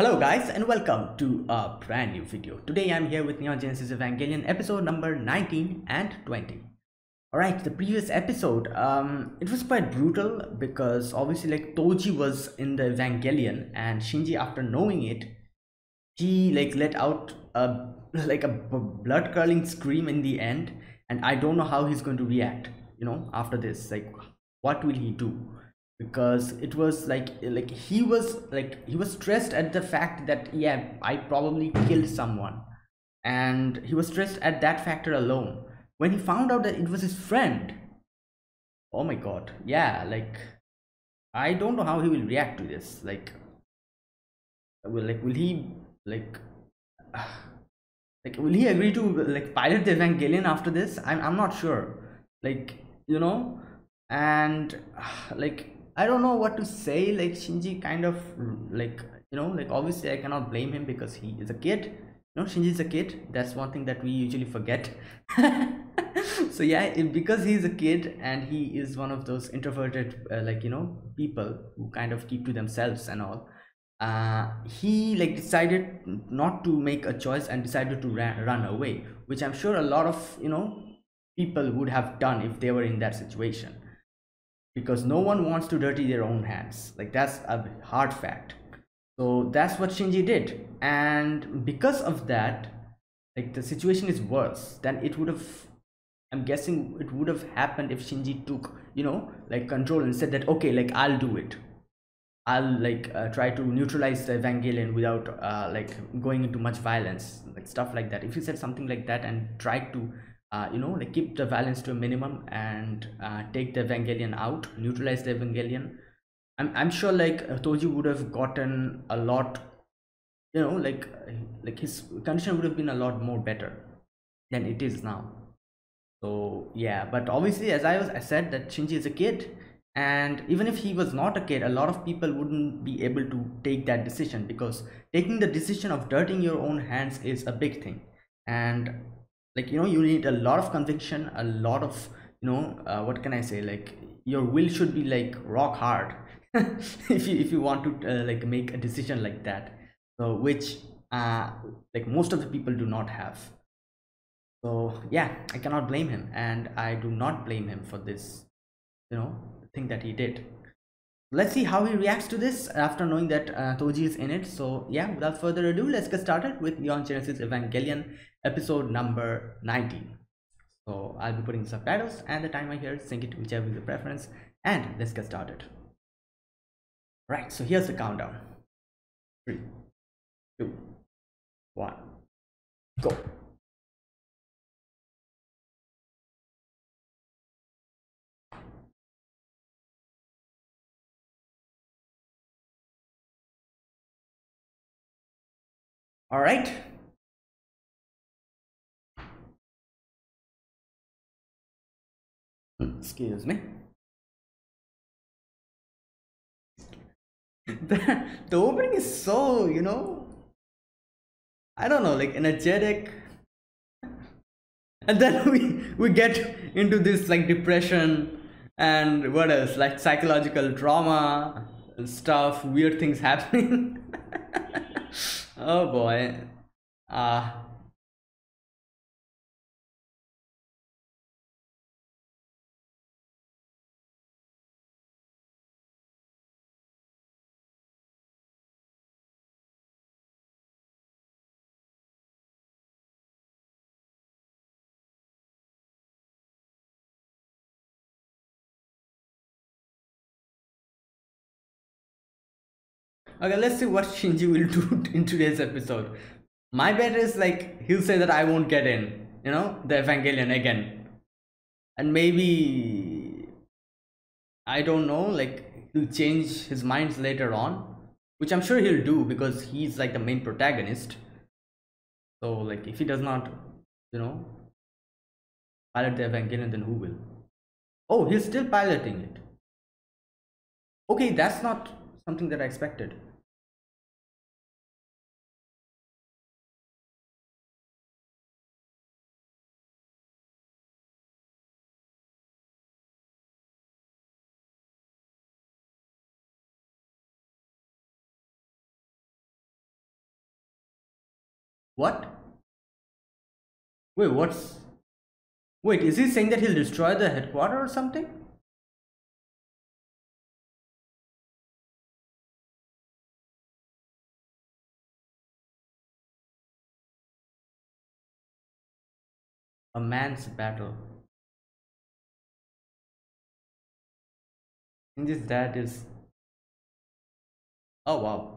Hello guys and welcome to a brand new video. Today I'm here with Neon Genesis Evangelion episode number 19 and 20. Alright, the previous episode, it was quite brutal because obviously like Toji was in the Evangelion and Shinji, after knowing it, he like let out a blood curdling scream in the end, and I don't know how he's going to react, you know, after this. Like, what will he do? Because it was like he was stressed at the fact that yeah, I probably killed someone, and he was stressed at that factor alone. When he found out that it was his friend, oh my god, yeah, like I don't know how he will react to this. Will he agree to like pilot the Evangelion after this? I'm not sure, like, you know, and like I don't know what to say. Like Shinji kind of like, you know, like obviously I cannot blame him because he is a kid. You know, Shinji is a kid. That's one thing that we usually forget. So yeah, because he is a kid and he is one of those introverted like, you know, people who kind of keep to themselves and all. He like decided not to make a choice and decided to run away, which I'm sure a lot of, you know, people would have done if they were in that situation. Because no one wants to dirty their own hands. Like that's a hard fact. So that's what Shinji did, and because of that, like the situation is worse than it would have, I'm guessing it would have happened if Shinji took, you know, like control and said that okay, like I'll do it. I'll like try to neutralize the Evangelion without like going into much violence, like stuff like that. If you said something like that and tried to you know, like keep the violence to a minimum and take the Evangelion out, neutralize the Evangelion, I'm sure like Toji would have gotten a lot, you know, like his condition would have been a lot more better than it is now. So yeah, but obviously as I said that Shinji is a kid, and even if he was not a kid, a lot of people wouldn't be able to take that decision, because taking the decision of dirtying your own hands is a big thing, and like, you know, you need a lot of conviction, a lot of, you know, what can I say, like your will should be like rock hard if you want to like make a decision like that. So which like most of the people do not have. So yeah, I cannot blame him, and I do not blame him for this, you know, thing that he did. Let's see how he reacts to this after knowing that Toji is in it. So yeah, without further ado, let's get started with Neon Genesis Evangelion episode number 19. So I'll be putting subtitles and the timer here, sync it to whichever is your preference, and let's get started. Right, so here's the countdown. 3, 2, 1, go. All right. Excuse me. The opening is so, you know, I don't know, like energetic. And then we get into this like depression and what else, like psychological trauma and stuff, weird things happening. Oh boy. Okay, let's see what Shinji will do in today's episode. My bet is like he'll say that I won't get in, you know, the Evangelion again. And maybe, I don't know, like he'll change his mind later on, which I'm sure he'll do because he's like the main protagonist. So like if he does not, you know, pilot the Evangelion, then who will? Oh, he's still piloting it. Okay, that's not something that I expected. What? Wait, what's... Wait, is he saying that he'll destroy the headquarters or something? A man's battle. And this dad is... Oh wow.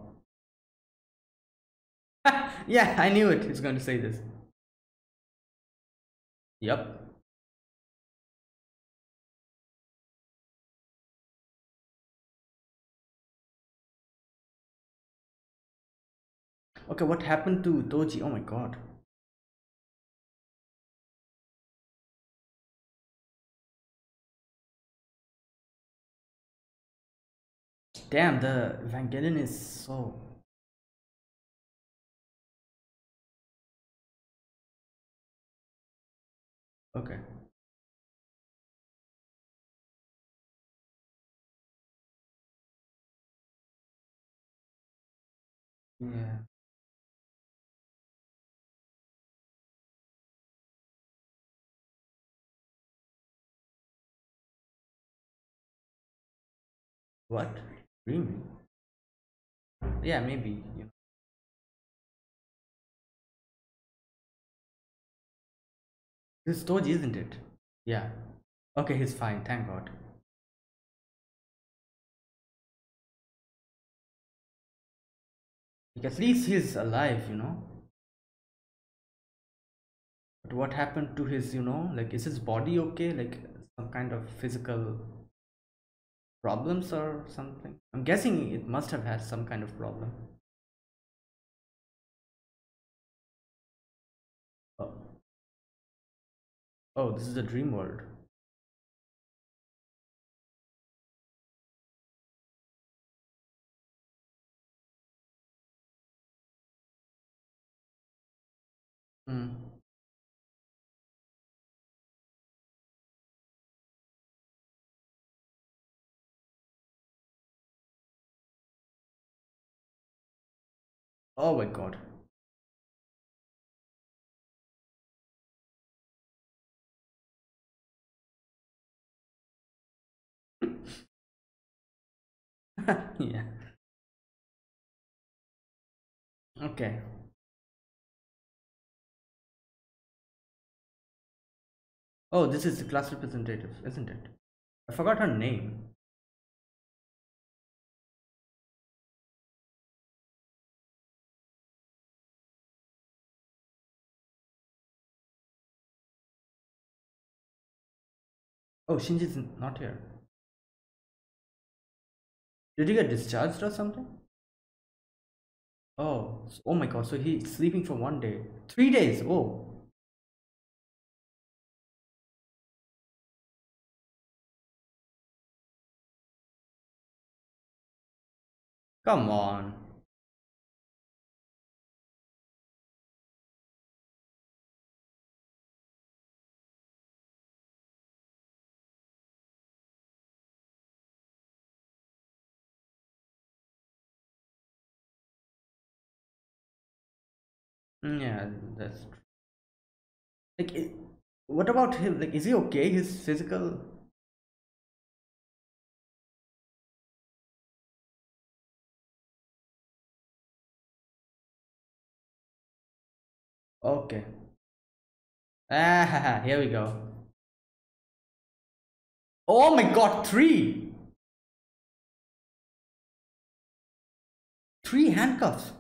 Yeah, I knew it. He's going to say this. Yep. Okay, what happened to Toji? Oh my god. Damn, the Evangelion is so... Okay. Yeah. What? Really? Yeah, maybe. Yeah. This is Toji, isn't it? Yeah. Okay, he's fine. Thank God. Like, at least he's alive, you know. But what happened to his, you know, like, is his body okay? Like, some kind of physical problems or something? I'm guessing it must have had some kind of problem. Oh, oh, this is the dream world. Hmm. Oh my god. Yeah. Okay. Oh, this is the class representative, isn't it? I forgot her name. Oh, Shinji's not here. Did he get discharged or something? Oh, oh my god, so he's sleeping for 1 day. 3 days, oh. Come on. Yeah, that's true. Like, what about him? Like, is he okay? His physical... Okay. Ah, here we go. Oh my god, 3! 3 handcuffs!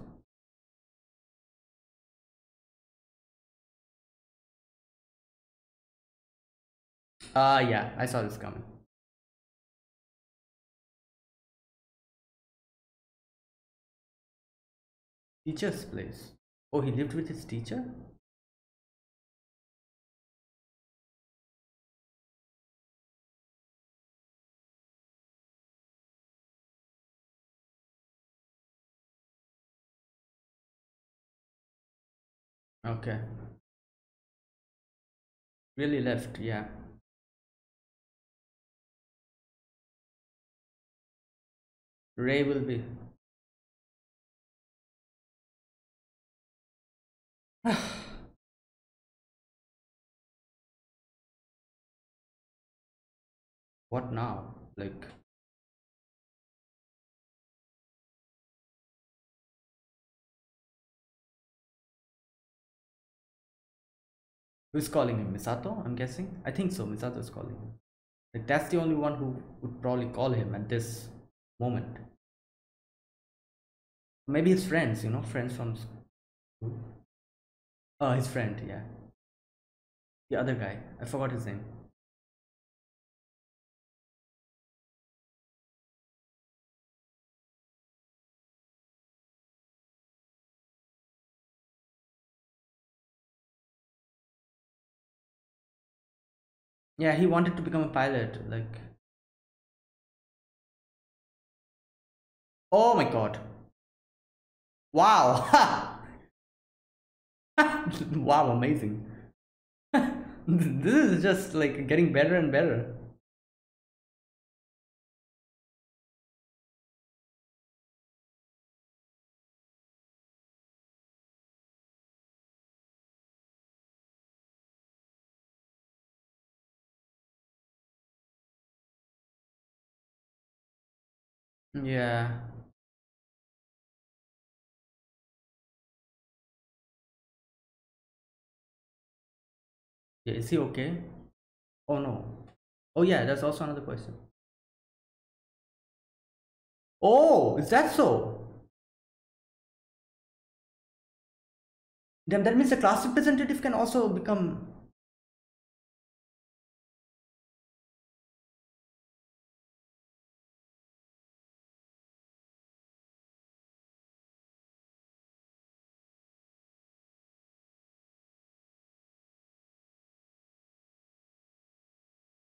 Yeah, I saw this coming. Teacher's place. Oh, he lived with his teacher? Okay. Really left, yeah. Rei will be What now? Like, who's calling him? Misato, I'm guessing. I think so. Misato is calling him. Like, that's the only one who would probably call him at this moment. Maybe his friends, you know, friends from school. His friend, yeah. The other guy. I forgot his name. Yeah, he wanted to become a pilot, like. Oh my god. Wow. Wow, amazing. This is just like getting better and better. Yeah. Yeah, is he okay? Oh no. Oh yeah, that's also another question. Oh, is that so? Then that means the class representative can also become.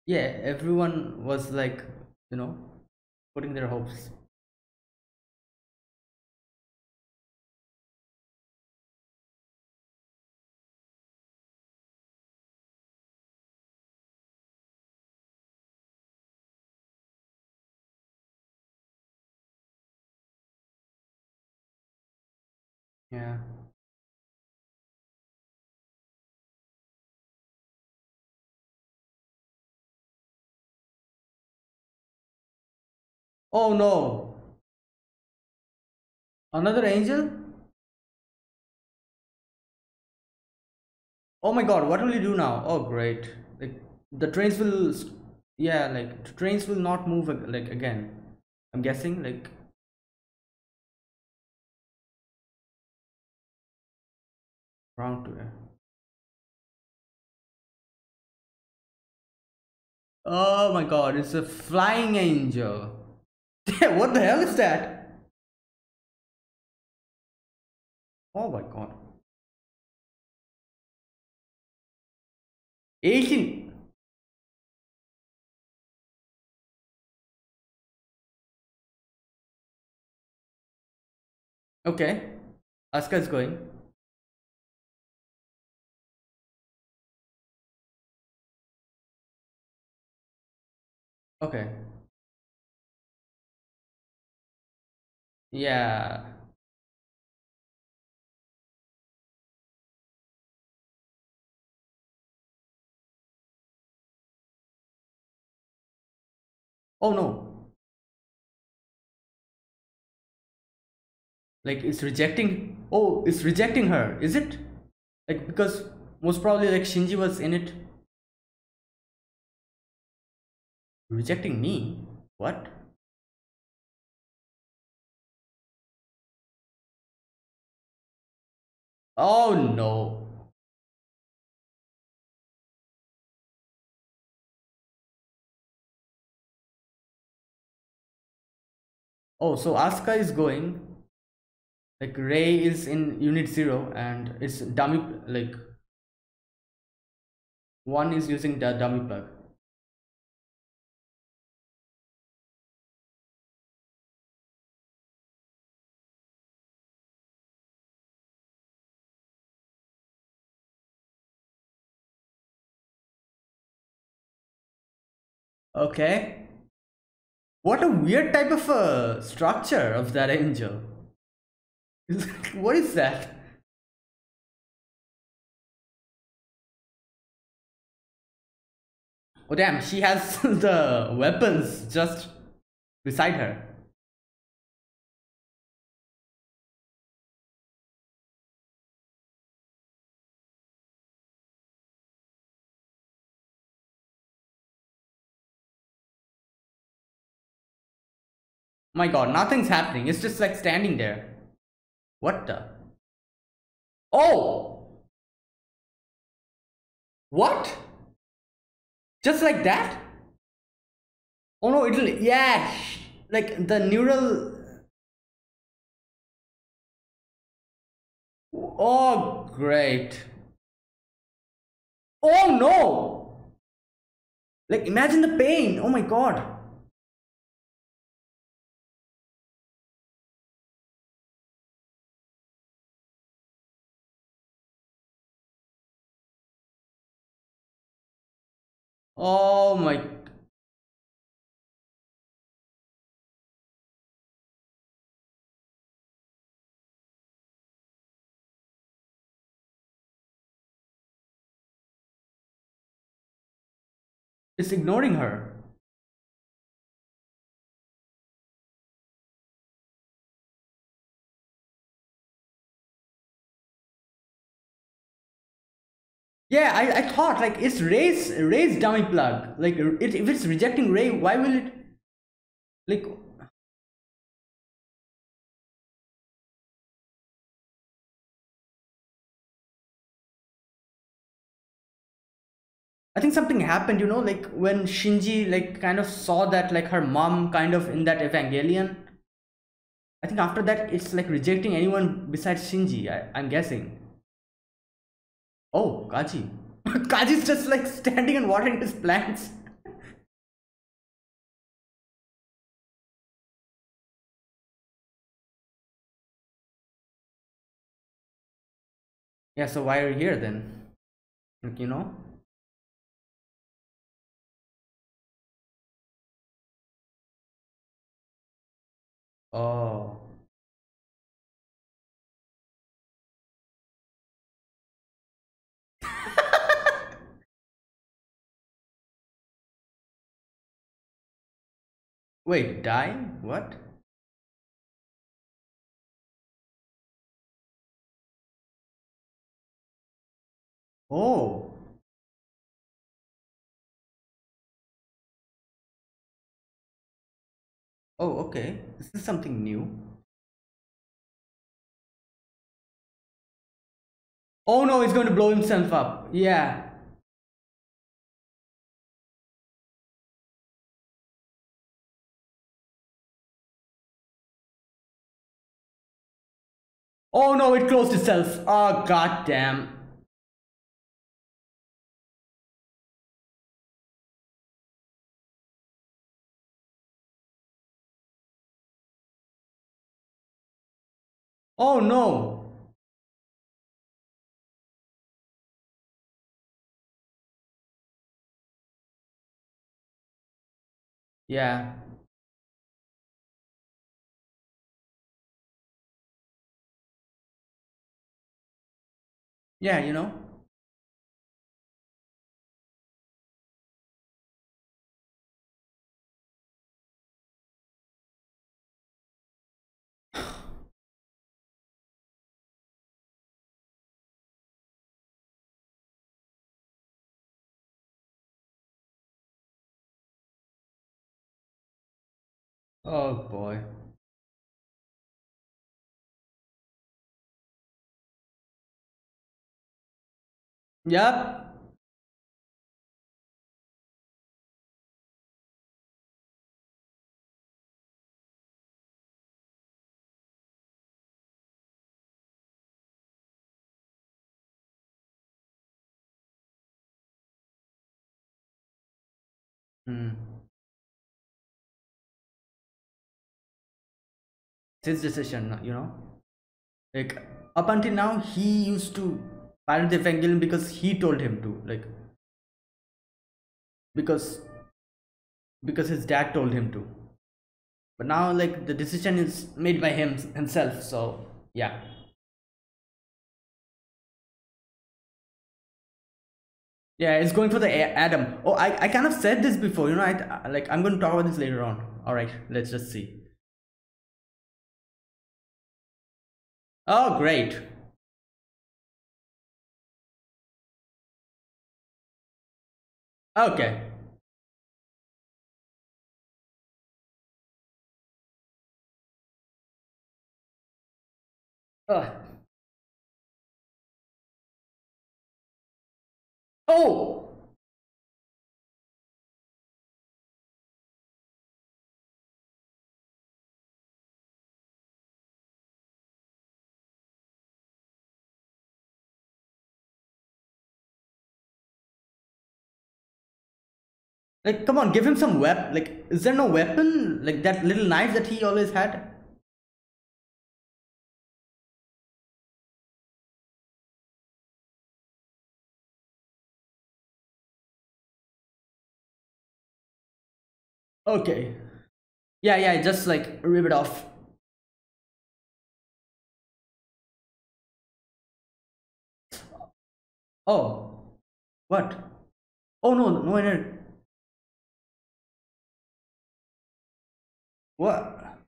Yeah, everyone was like, you know, putting their hopes. Yeah. Oh no, another angel. Oh my god, what will you do now? Oh great, like the trains will, yeah, like trains will not move like again, I'm guessing. Like, round two. Oh my god, it's a flying angel. What the hell is that? Oh my god. 18. Okay. Asuka is going. Okay. Yeah. Oh no. Like, it's rejecting. Oh, it's rejecting her, is it? Like, because most probably like Shinji was in it. Rejecting me? What? Oh no. Oh, so Asuka is going. Like, Rei is in unit 0 and it's dummy, like one is using the dummy plug. Okay, what a weird type of a structure of that angel. What is that? Oh damn, she has the weapons just beside her. My god, nothing's happening. It's just like standing there. What the? Oh! What? Just like that? Oh no, it'll... Yeah! Like the neural... Oh, great. Oh no! Like imagine the pain. Oh my god. Oh my. It's ignoring her. Yeah, I thought like it's Rei's dummy plug. Like if it's rejecting Rei, why will it? Like I think something happened, you know, like when Shinji like kind of saw that like her mom kind of in that Evangelion. I think after that it's like rejecting anyone besides Shinji. I'm guessing. Oh, Kaji. Kaji's just like standing and watering his plants. Yeah, so why are you here then? Like, you know? Oh. Wait, die? What? Oh. Oh, okay. This is something new. Oh no, he's going to blow himself up. Yeah. Oh no, it closed itself. Oh goddamn. Oh no. Yeah. Yeah, you know. Oh boy. Yep. It's his decision, you know. Like up until now, he used to Parent Evangelion because he told him to, like because his dad told him to, but now like the decision is made by himself. So yeah. Yeah, it's going for the Adam. Oh, I kind of said this before, you know, I'm going to talk about this later on. All right, let's just see. Oh, great. Okay. Oh! Like, come on, give him some weapon. Like, is there no weapon? Like, that little knife that he always had? Okay. Yeah, just like rip it off. Oh. What? Oh no. What?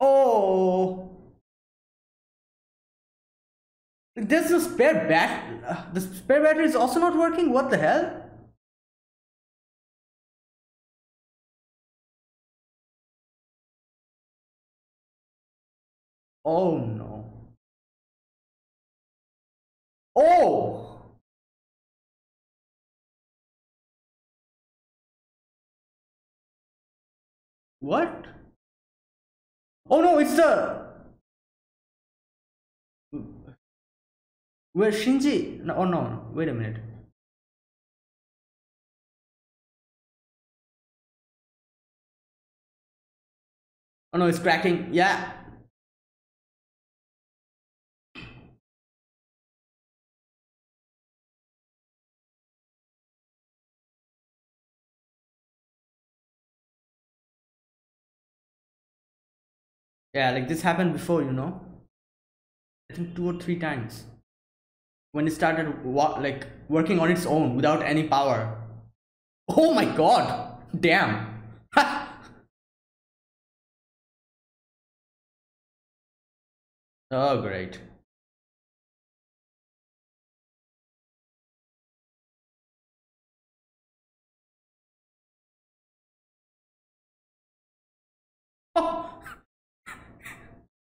Oh. There's no spare bat. The spare battery is also not working. What the hell? Oh no. Oh. What? Oh no, it's the where Shinji. No, oh no, wait a minute. Oh no, it's cracking. Yeah. Yeah, like this happened before, you know, I think 2 or 3 times when it started like working on its own without any power. Oh my god, damn. Oh great.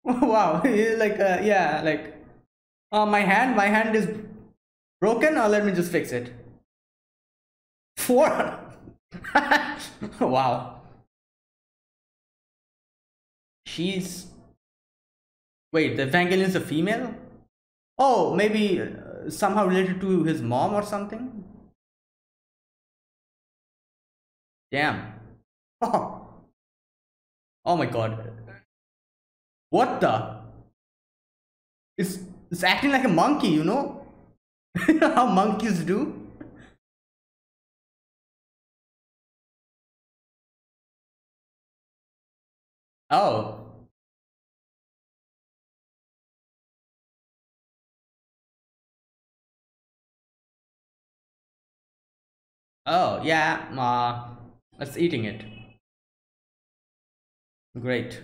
Wow, like yeah, like my hand is broken. Let me just fix it. 4. Wow. She's wait, the Evangelion is a female? Oh, maybe somehow related to his mom or something. Damn. Oh my god. What the? It's acting like a monkey, you know? How monkeys do? Oh. Oh, yeah, it's eating it. Great.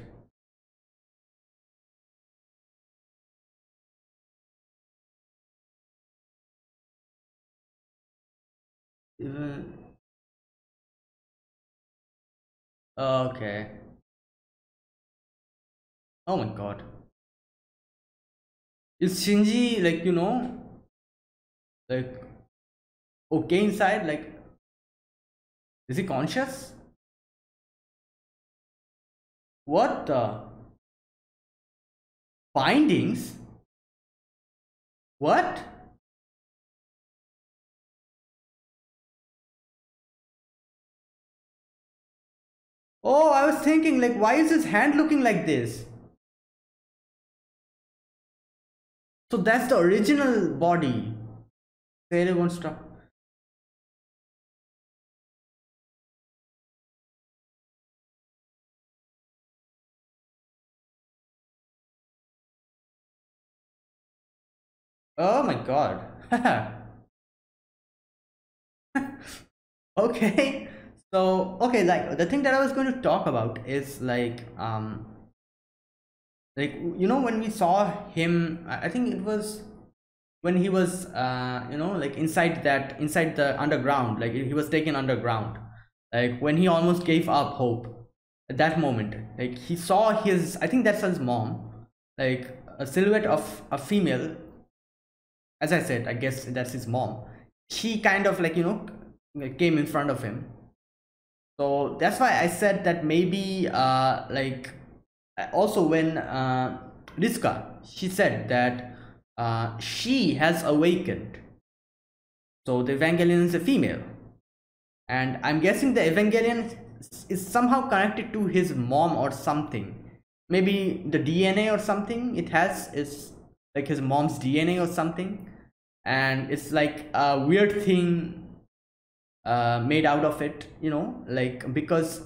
Okay. Oh my god. Is Shinji like, you know, like okay inside? Like, is he conscious? What the findings? What? Oh, I was thinking, like, why is his hand looking like this? So that's the original body. Say it won't stop. Oh my god. Okay, so okay, like the thing that I was going to talk about is like when we saw him, I think it was when he was like inside the underground, like he was taken underground, like when he almost gave up hope at that moment, like he saw his, I think that's his mom, like a silhouette of a female, as I said, I guess that's his mom. She kind of like came in front of him, so that's why I said that maybe like also when Riska, she said that she has awakened, so the Evangelion is a female, and I'm guessing the Evangelion is somehow connected to his mom or something. Maybe the DNA or something it has is like his mom's DNA or something, and it's like a weird thing made out of it, like because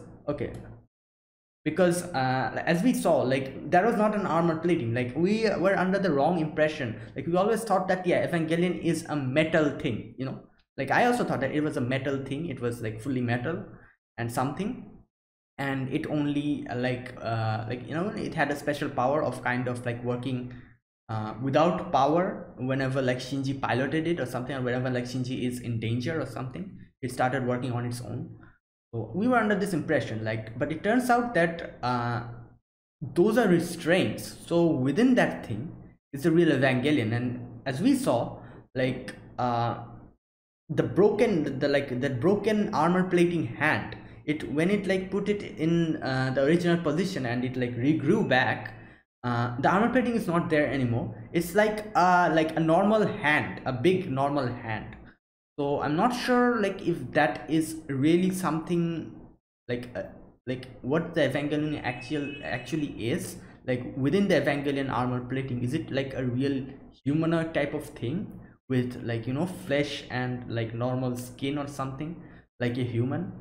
as we saw, like that was not an armor plating, like we were under the wrong impression, like we always thought that yeah, Evangelion is a metal thing, like I also thought that it was a metal thing, it was like fully metal and something, and it only it had a special power of kind of like working without power whenever like Shinji piloted it or something, or whenever like Shinji is in danger or something, it started working on its own. So we were under this impression, like, but it turns out that those are restraints, so within that thing is the real Evangelion. And as we saw, like the broken armor plating hand, when it like put it in the original position and it like regrew back, the armor plating is not there anymore. It's like a normal hand, a big normal hand. So I'm not sure like if that is really something like what the Evangelion actually is. Like within the Evangelion armor plating, is it like a real humanoid type of thing with like flesh and like normal skin or something like a human,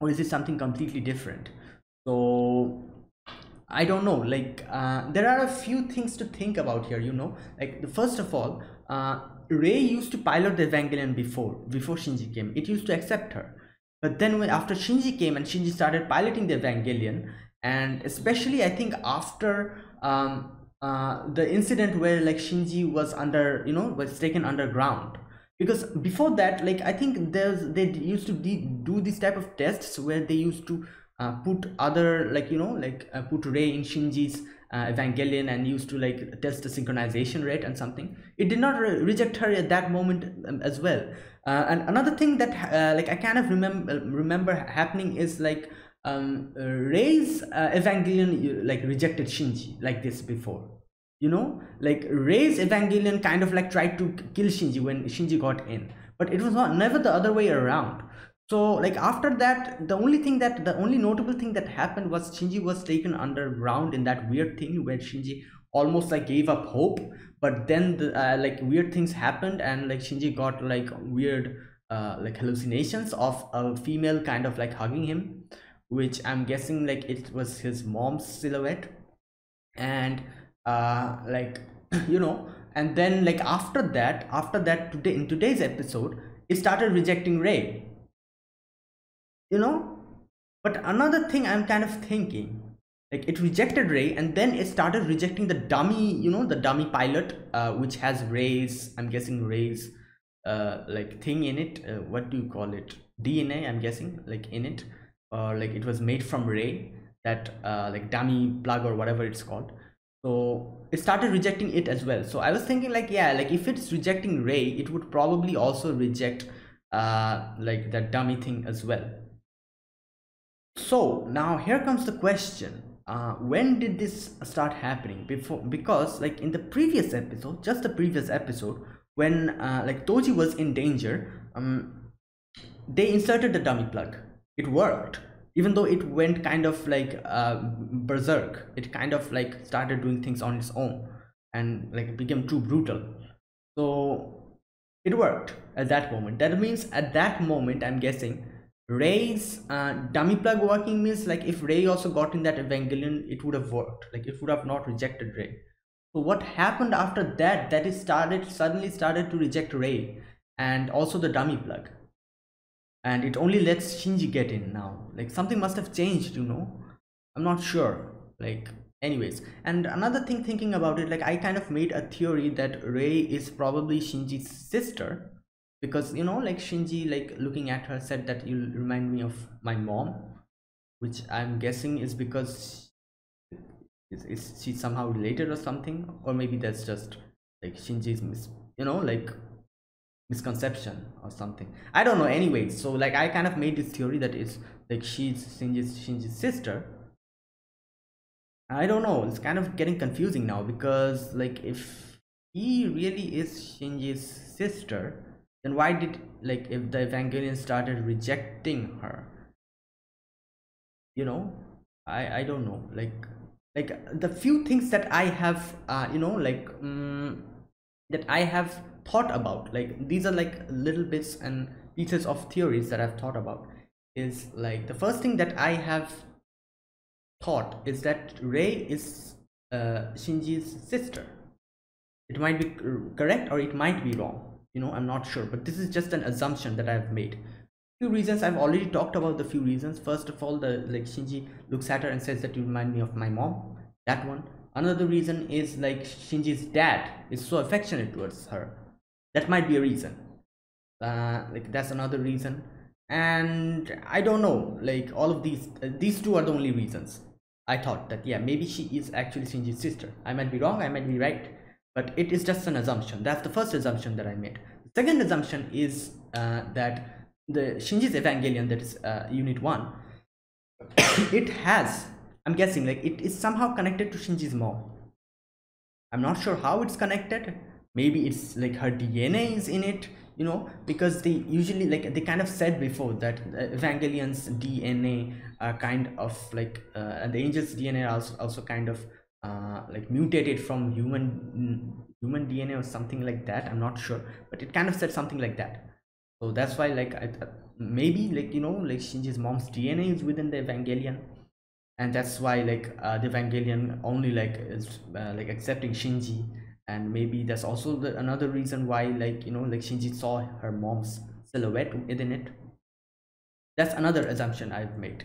or is it something completely different? So I don't know, like there are a few things to think about here, like first of all, Rei used to pilot the Evangelion before Shinji came. It used to accept her, but then after Shinji came and Shinji started piloting the Evangelion, and especially I think after the incident where like Shinji was was taken underground, because before that, like I think they used to do these type of tests where they used to put other put Rei in Shinji's Evangelion and used to like test the synchronization rate and something. It did not reject her at that moment as well. And another thing that like I kind of remember happening is like Rei's Evangelion like rejected Shinji like this before, like Rei's Evangelion kind of like tried to kill Shinji when Shinji got in, but it was never the other way around. So like after that, the only notable thing that happened was Shinji was taken underground in that weird thing where Shinji almost like gave up hope, but then the, like weird things happened and like Shinji got like weird like hallucinations of a female kind of like hugging him, which I'm guessing like it was his mom's silhouette, and and then like after that in today's episode, it started rejecting Rei. But another thing I'm kind of thinking, like it rejected Rei and then it started rejecting the dummy, the dummy pilot, which has Rei's, I'm guessing Rei's like thing in it, what do you call it, DNA I'm guessing, like in it, or like it was made from Rei, that like dummy plug or whatever it's called. So it started rejecting it as well. So I was thinking like, yeah, like if it's rejecting Rei, it would probably also reject like that dummy thing as well. So now here comes the question, when did this start happening? Because like in the previous episode, when like Toji was in danger, they inserted the dummy plug. It worked, even though it went kind of like berserk. It kind of like started doing things on its own and like became too brutal. So it worked at that moment. That means at that moment, I'm guessing, Rei's dummy plug working means like if Rei also got in that Evangelion, it would have worked, like it would have not rejected Rei. So what happened after that, that it suddenly started to reject Rei and also the dummy plug. and it only lets Shinji get in now. Like, something must have changed, you know. I'm not sure. Like, anyways, and another thing, thinking about it, like, I kind of made a theory that Rei is probably Shinji's sister, because, you know, like, Shinji, like, looking at her said that you remind me of my mom, which I'm guessing is because she's somehow related or something, or maybe that's just like Shinji's misconception or something. I don't know. Anyway, so like I kind of made this theory that it's like she's Shinji's sister. I don't know, it's kind of getting confusing now, because like if he really is Shinji's sister, then why did, like, if the Evangelion started rejecting her, you know, I don't know, like the few things that I have that I have thought about, like these are like little bits and pieces of theories that I've thought about, is like the first thing that I have thought is that Rei is Shinji's sister. It might be correct or it might be wrong, you know, I'm not sure, but this is just an assumption that I've made. Few reasons, I've already talked about the few reasons. First of all, the like Shinji looks at her and says that you remind me of my mom, that one. Another reason is like Shinji's dad is so affectionate towards her. That might be a reason, like that's another reason. And I don't know, like all of these two are the only reasons I thought that, yeah, maybe she is actually Shinji's sister. I might be wrong, I might be right, but it is just an assumption. That's the first assumption that I made. The second assumption is that the Shinji's Evangelion, that is unit 1, it has, I'm guessing, like it is somehow connected to Shinji's mom. I'm not sure how it's connected. Maybe it's like her DNA is in it, you know, because they usually, like they kind of said before that Evangelion's DNA are kind of like the angel's DNA are also kind of like mutated from human DNA or something like that. I'm not sure, but it kind of said something like that. So that's why, like maybe, like, you know, like Shinji's mom's DNA is within the Evangelion, and that's why like the Evangelion only like is like accepting Shinji. And maybe that's also another reason why, like, you know, like Shinji saw her mom's silhouette within it. That's another assumption I've made.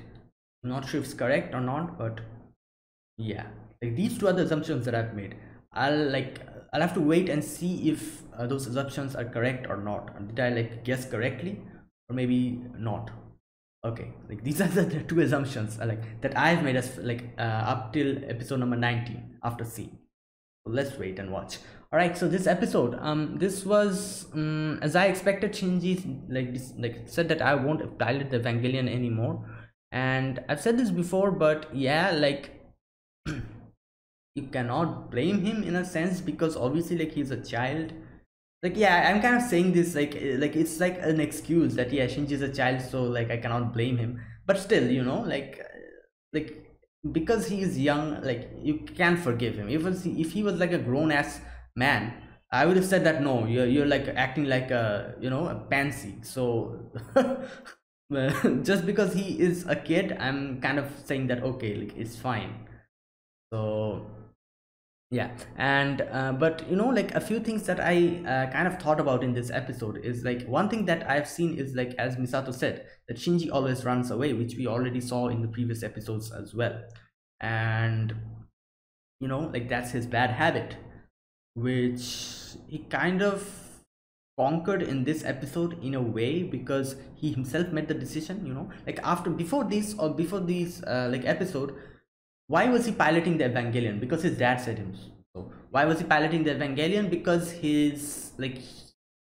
I'm not sure if it's correct or not, but yeah, like these two are the assumptions that I've made. I'll have to wait and see if those assumptions are correct or not. Did I like guess correctly or maybe not? Okay, like these are the two assumptions like that I've made as like up till episode number 19 after C. Let's wait and watch. All right, so this episode, this was as I expected. Shinji said that I won't pilot the Evangelion anymore, and I've said this before, but yeah, like you cannot blame him in a sense, because obviously like he's a child. Like, yeah, I'm kind of saying this like it's like an excuse that, yeah, Shinji's a child, so like I cannot blame him, but still, you know, like because he is young, like you can forgive him. If he was like a grown-ass man, I would have said that no, you're like acting like a, you know, a pansy. So just because he is a kid, I'm kind of saying that okay, like it's fine. So yeah, and but you know, like a few things that I kind of thought about in this episode is like one thing that I've seen is like, as Misato said, that Shinji always runs away, which we already saw in the previous episodes as well. And you know, like that's his bad habit, which he kind of conquered in this episode in a way, because he himself made the decision, you know, like before this like episode. Why was he piloting the Evangelion? Because his dad said him so. Why was he piloting the Evangelion? Because his, like,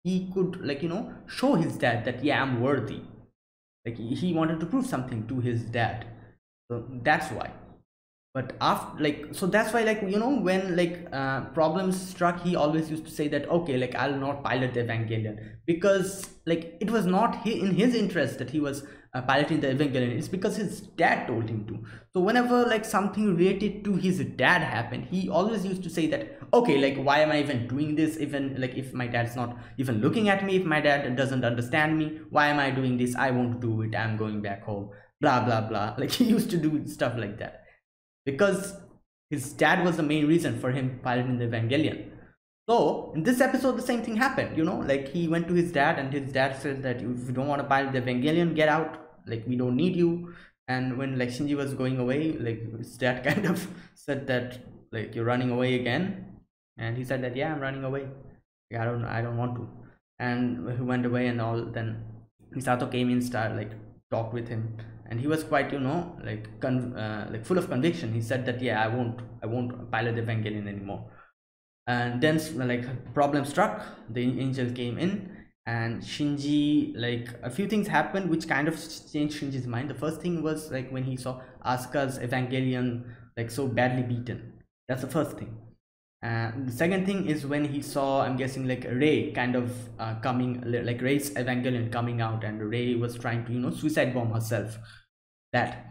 he could, like, you know, show his dad that, yeah, I'm worthy. Like he wanted to prove something to his dad. So that's why. But after, like, so that's why, like, you know, when like problems struck, he always used to say that, okay, like I'll not pilot the Evangelion, because like it was not in his interest that he was piloting the Evangelion. It's because his dad told him to. So whenever like something related to his dad happened, he always used to say that, okay, like why am I even doing this, even like if my dad's not even looking at me, if my dad doesn't understand me, why am I doing this, I won't do it, I'm going back home, blah blah blah. Like he used to do stuff like that because his dad was the main reason for him piloting the Evangelion. So in this episode, the same thing happened, you know, like he went to his dad and his dad said that if you don't want to pilot the Evangelion, get out, like we don't need you. And when like Shinji was going away, like his dad kind of said that like you're running away again, and he said that yeah, I'm running away, like, I don't want to. And he went away and all. Then Misato came in, started like talked with him, and he was quite, you know, like full of conviction. He said that yeah, I won't pilot the Evangelion anymore. And then like problem struck, the angel came in, and Shinji, like a few things happened which kind of changed Shinji's mind. The first thing was like when he saw Asuka's Evangelion like so badly beaten. That's the first thing. And the second thing is when he saw, I'm guessing, like Rei kind of coming, like Rei's Evangelion coming out, and Rei was trying to, you know, suicide bomb herself, that.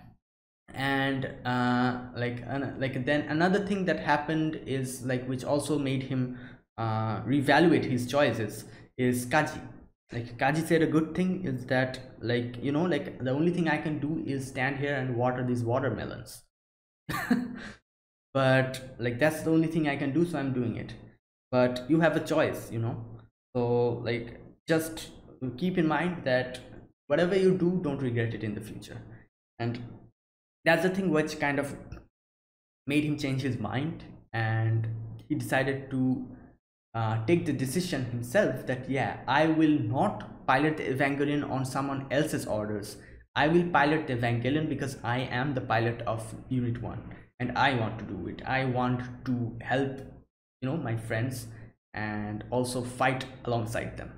And then another thing that happened is like which also made him reevaluate his choices is Kaji. Like Kaji said a good thing is that, like, you know, like the only thing I can do is stand here and water these watermelons. But like that's the only thing I can do, so I'm doing it. But you have a choice, you know, so like just keep in mind that whatever you do, don't regret it in the future. And that's the thing which kind of made him change his mind, and he decided to take the decision himself that yeah, I will not pilot the Evangelion on someone else's orders. I will pilot the Evangelion because I am the pilot of Unit 1 and I want to do it. I want to help, you know, my friends and also fight alongside them.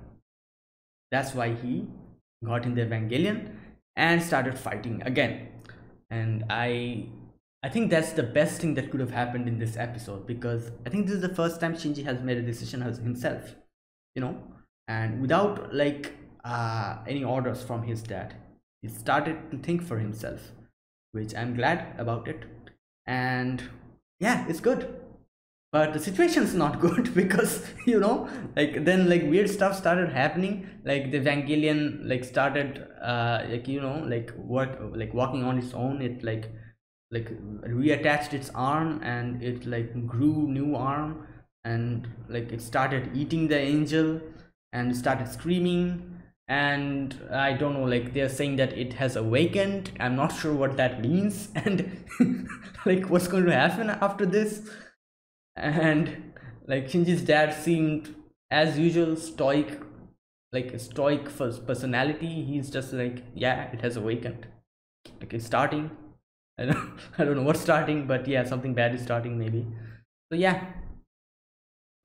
That's why he got in the Evangelion and started fighting again. And I think that's the best thing that could have happened in this episode, because I think this is the first time Shinji has made a decision himself, you know, and without like any orders from his dad. He started to think for himself, which I'm glad about it. And yeah, it's good, but the situation's not good because, you know, like then like weird stuff started happening, like the Evangelion like started like, you know, like walking on its own. It like reattached its arm, and it like grew new arm, and like it started eating the angel and started screaming, and I don't know, like they're saying that it has awakened. I'm not sure what that means and like what's going to happen after this. And like Shinji's dad seemed, as usual, stoic, like a stoic personality. He's just like, yeah, it has awakened, like it's starting. I don't know what's starting, but yeah, something bad is starting maybe. So yeah,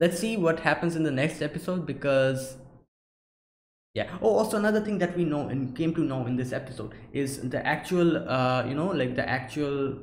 let's see what happens in the next episode, because yeah. Oh, also another thing that we know and came to know in this episode is the actual you know, like the actual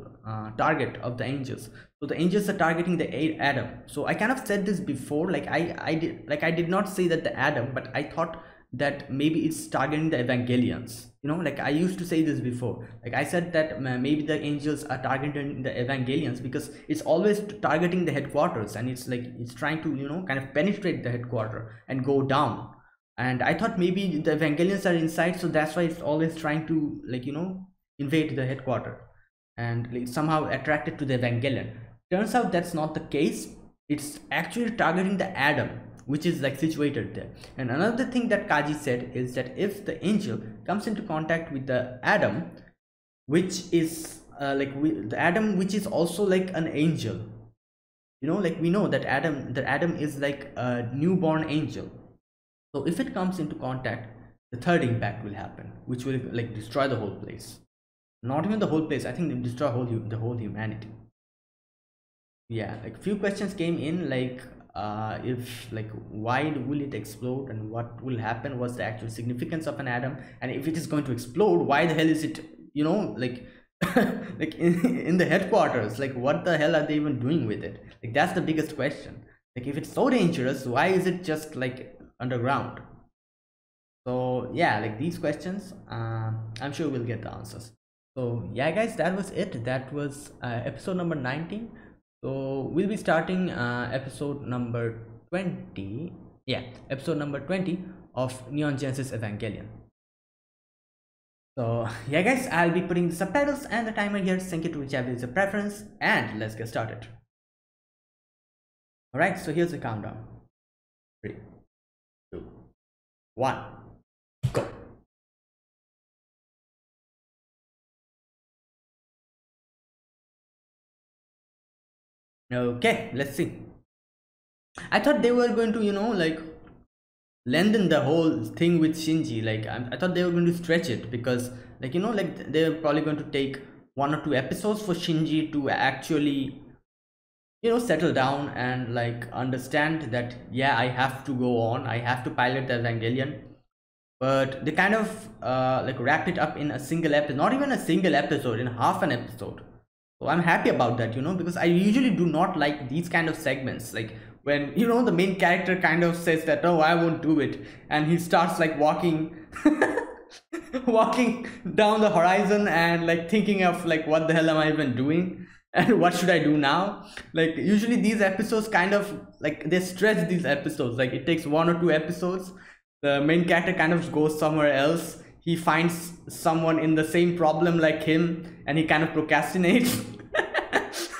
target of the angels. So the angels are targeting the Adam. So I kind of said this before, like I did not say that the Adam, but I thought that maybe it's targeting the Evangelions, you know, like I used to say this before, like I said that maybe the angels are targeting the Evangelions because it's always targeting the headquarters, and it's like it's trying to, you know, kind of penetrate the headquarters and go down. And I thought maybe the Evangelions are inside, so that's why it's always trying to, like, you know, invade the headquarters and like somehow attracted to the Evangelion. Turns out that's not the case. It's actually targeting the Adam, which is like situated there. And another thing that Kaji said is that if the angel comes into contact with the Adam, which is the Adam, which is also like an angel, you know, like we know that Adam is like a newborn angel. So if it comes into contact, the third impact will happen, which will like destroy the whole place. Not even the whole place, I think they destroy the whole humanity. Yeah, like few questions came in, like if like why will it explode, and what will happen, what's the actual significance of an atom, and if it is going to explode, why the hell is it, you know, like like in the headquarters, like what the hell are they even doing with it? Like that's the biggest question. Like if it's so dangerous, why is it just like underground? So yeah, like these questions, I'm sure we'll get the answers. So yeah guys, that was it. That was episode number 19. So we'll be starting episode number 20, yeah, episode number 20 of Neon Genesis Evangelion. So yeah guys, I'll be putting the subtitles and the timer here, sync it to whichever is your preference, and let's get started. Alright, so here's the countdown. 3, 2, 1, go. Okay, let's see. I thought they were going to, you know, like lengthen the whole thing with Shinji. Like I thought they were going to stretch it, because like, you know, like they're probably going to take 1 or 2 episodes for Shinji to actually, you know, settle down and like understand that, yeah, I have to go on, I have to pilot the Evangelion. But they kind of like wrapped it up in a single episode, not even a single episode, in half an episode. So I'm happy about that, you know, because I usually do not like these kind of segments, like when, you know, the main character kind of says that, oh, I won't do it, and he starts like walking walking down the horizon and like thinking of like, what the hell am I even doing, and what should I do now? Like usually these episodes kind of like, they stretch these episodes, like it takes 1 or 2 episodes, the main character kind of goes somewhere else, he finds someone in the same problem like him, and he kind of procrastinates.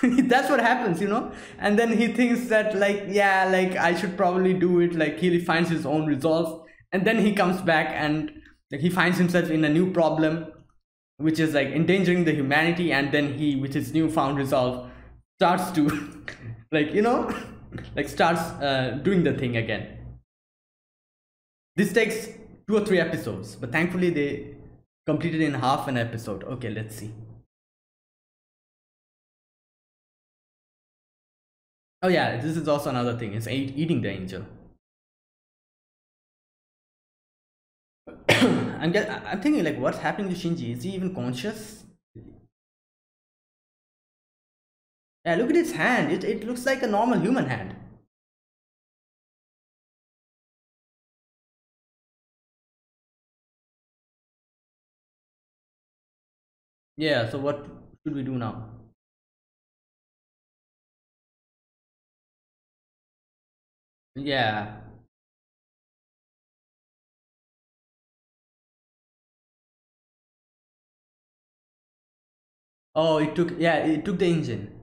That's what happens, you know. And then he thinks that like, yeah, like I should probably do it, like he finds his own resolve, and then he comes back and like he finds himself in a new problem, which is like endangering the humanity, and then he, with his newfound resolve, starts to like, you know, like starts doing the thing again. This takes 2 or 3 episodes, but thankfully they completed in half an episode. Okay, let's see. Oh yeah, this is also another thing, it's eating the angel. I'm thinking like, what's happening to Shinji? Is he even conscious? Yeah, look at his hand. It looks like a normal human hand. Yeah, so what should we do now? Yeah. Oh, it took the engine.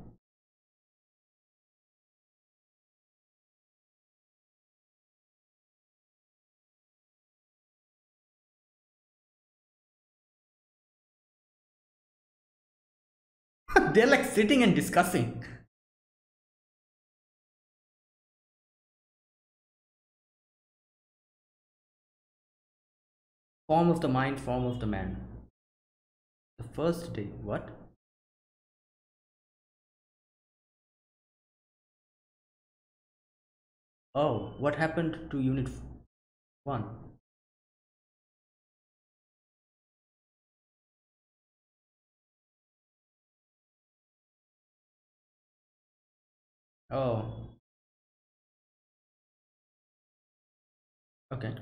They're like sitting and discussing. Form of the mind, form of the man. The first day, what? Oh, what happened to Unit 1? Oh. Okay.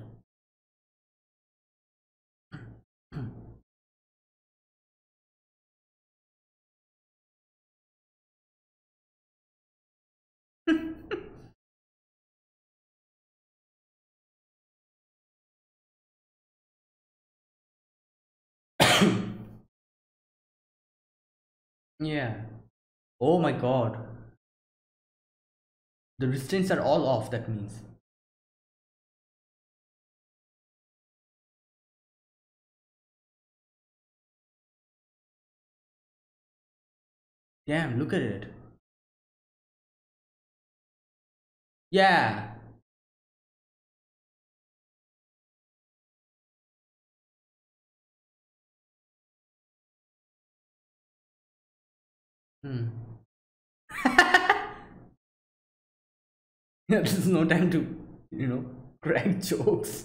Yeah. Oh my god. The restraints are all off, that means. Damn, look at it. Yeah. This is no time to, you know, crack jokes.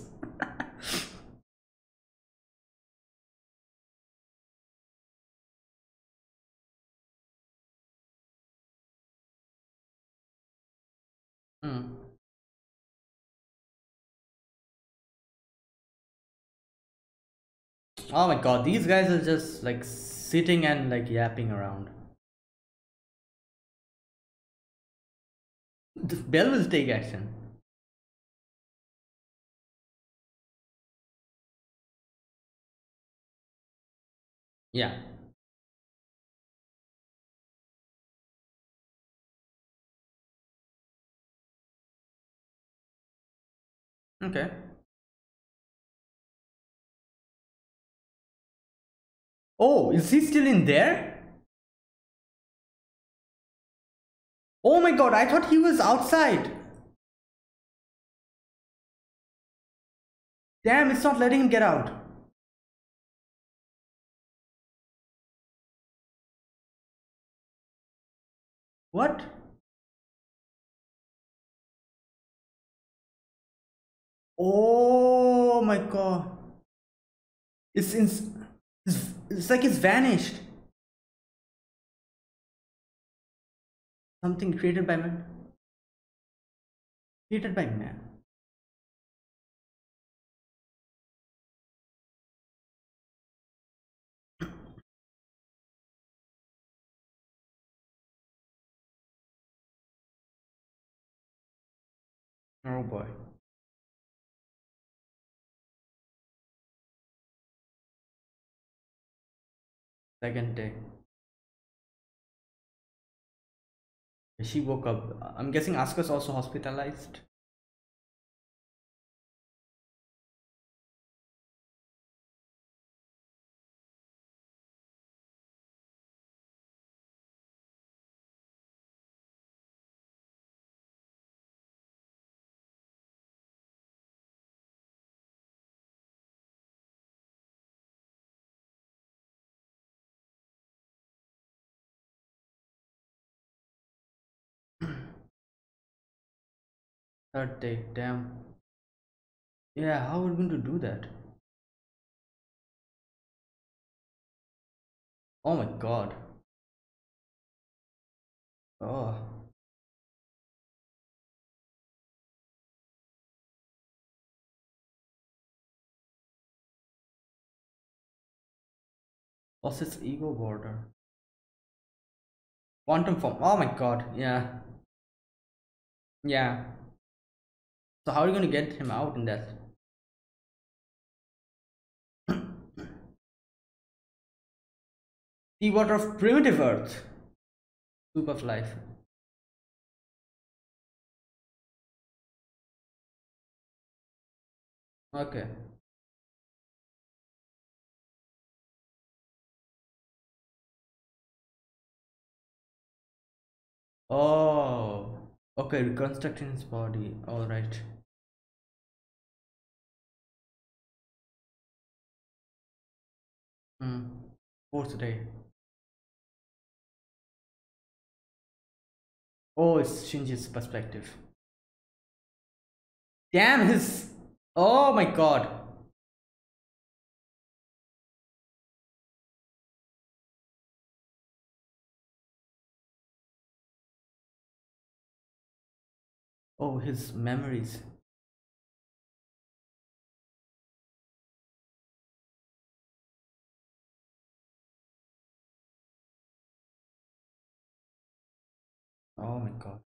Oh my god, these guys are just like sitting and like yapping around. The bell will take action. Yeah. Okay. Oh, is he still in there? Oh my god, I thought he was outside. Damn, it's not letting him get out. What? Oh my god. It's like it's vanished. Something created by man. Created by man. Oh boy. Second day. She woke up. I'm guessing Asuka's also hospitalized. Third day, damn. Yeah, how are we going to do that? Oh my god. Oh. Lost its ego border. Quantum form. Oh my god. Yeah. Yeah. So how are you going to get him out in that? Sea water of primitive earth. Soup of life. Okay. Oh. Okay, reconstructing his body. Alright. Fourth day. Oh, it's Shinji's perspective. Damn his. Oh my god. Oh, his memories. Oh my god.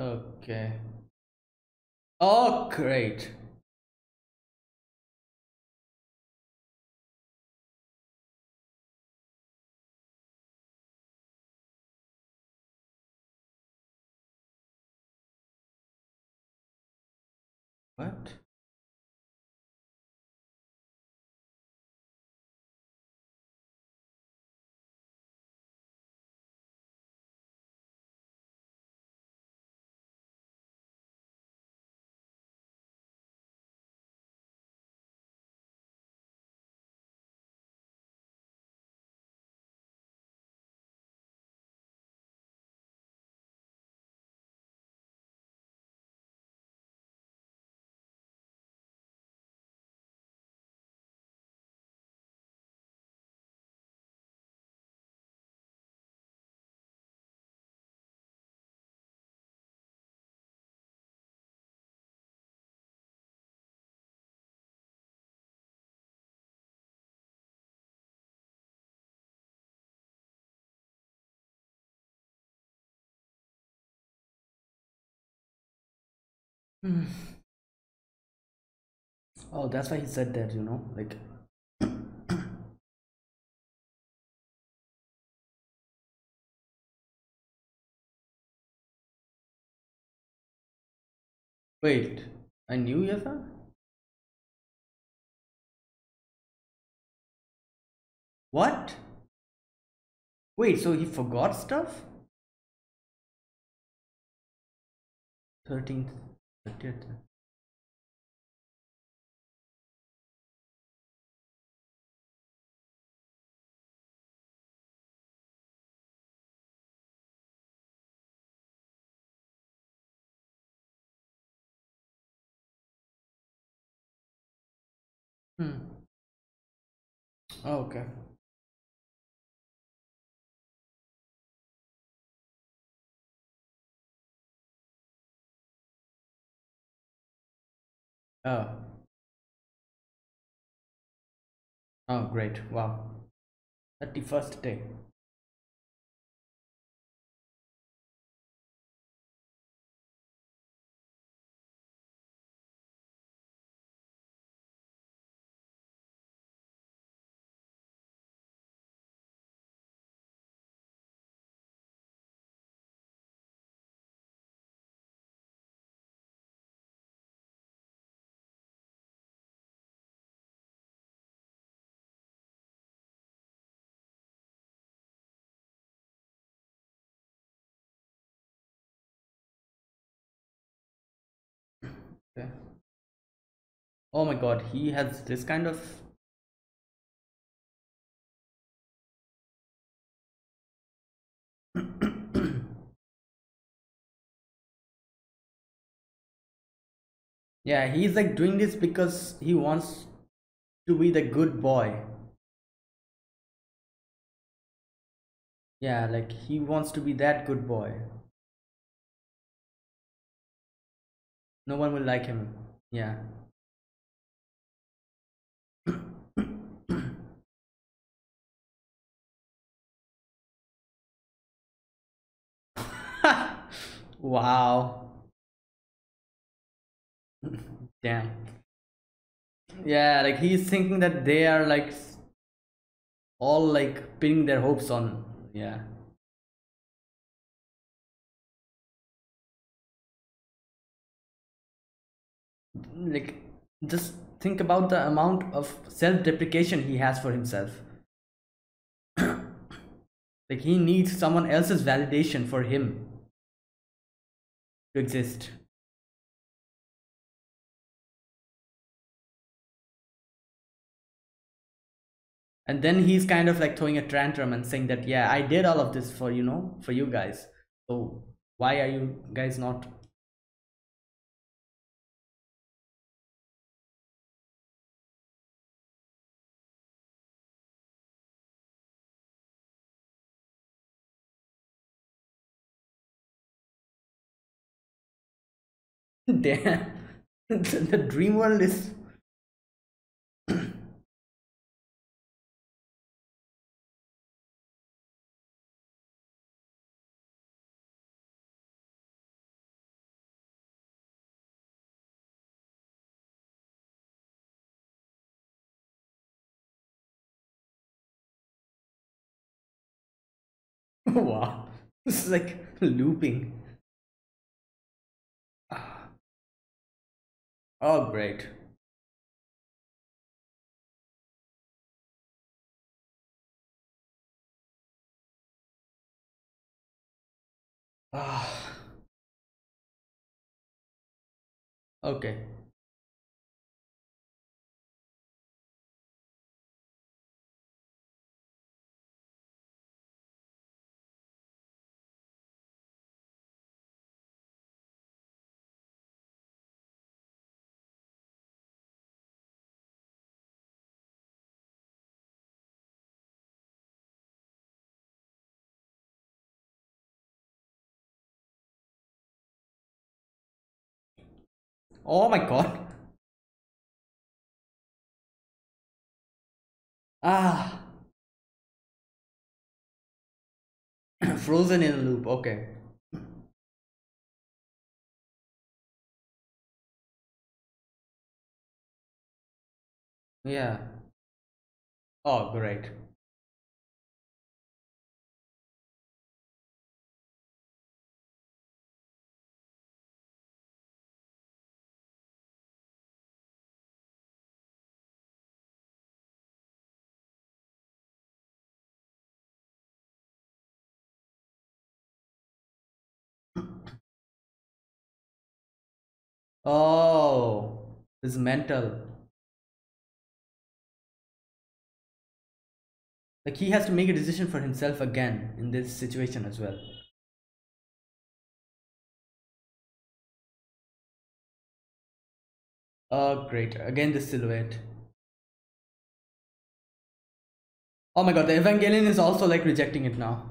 Okay. Oh, great. What? Hmm. Oh, that's why he said that, you know, like. Wait, I knew Yasa? What? Wait, so he forgot stuff? 13th, 30th. Oh, okay. Oh. Oh, great. Wow. 31st day. Okay. Oh my god, he has this kind of yeah, he's like doing this because he wants to be the good boy. Yeah, like he wants to be that good boy. No one will like him. Yeah. Wow. Damn. Yeah, like he's thinking that they are like all like pinning their hopes on. Yeah. Like just think about the amount of self-deprecation he has for himself. Like he needs someone else's validation for him to exist. And then he's kind of like throwing a tantrum and saying that, yeah, I did all of this for, you know, for you guys, so why are you guys not? Damn. The dream world is wow, this is like looping. Oh, great. Ah. Okay. Oh my god. Ah. Frozen in a loop. Okay. Yeah. Oh, great. Oh, it's mental. Like he has to make a decision for himself again in this situation as well. Oh, great. Again, the silhouette. Oh my god, the Evangelion is also like rejecting it now.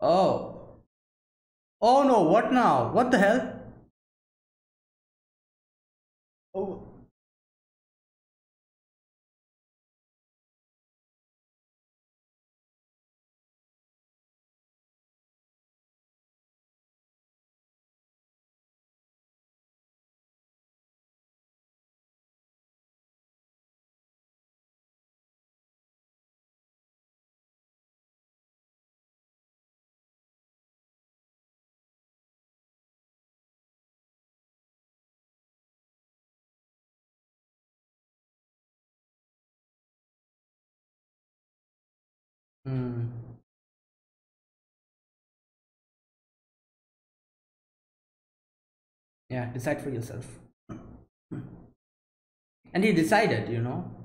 Oh. Oh no, what now? What the hell? Oh. Hmm. Yeah, decide for yourself. And he decided, you know.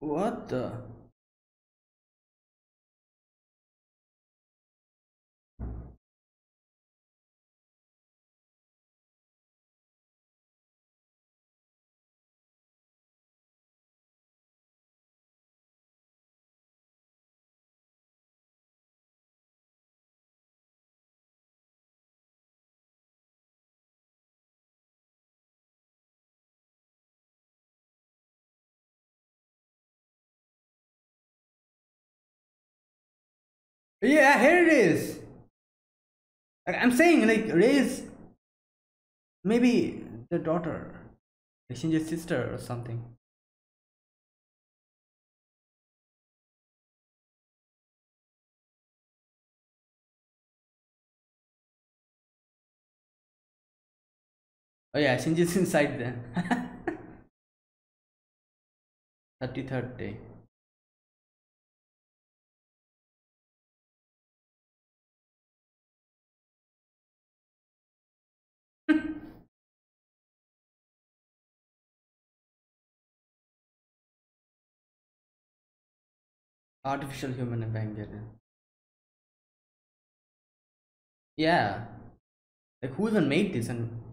What the? Yeah, here it is. I'm saying, like, Rei's maybe the daughter, Shinji's sister or something. Oh yeah, Shinji's inside then. 33rd day. Artificial human Evangelion. Yeah. Like who even made this and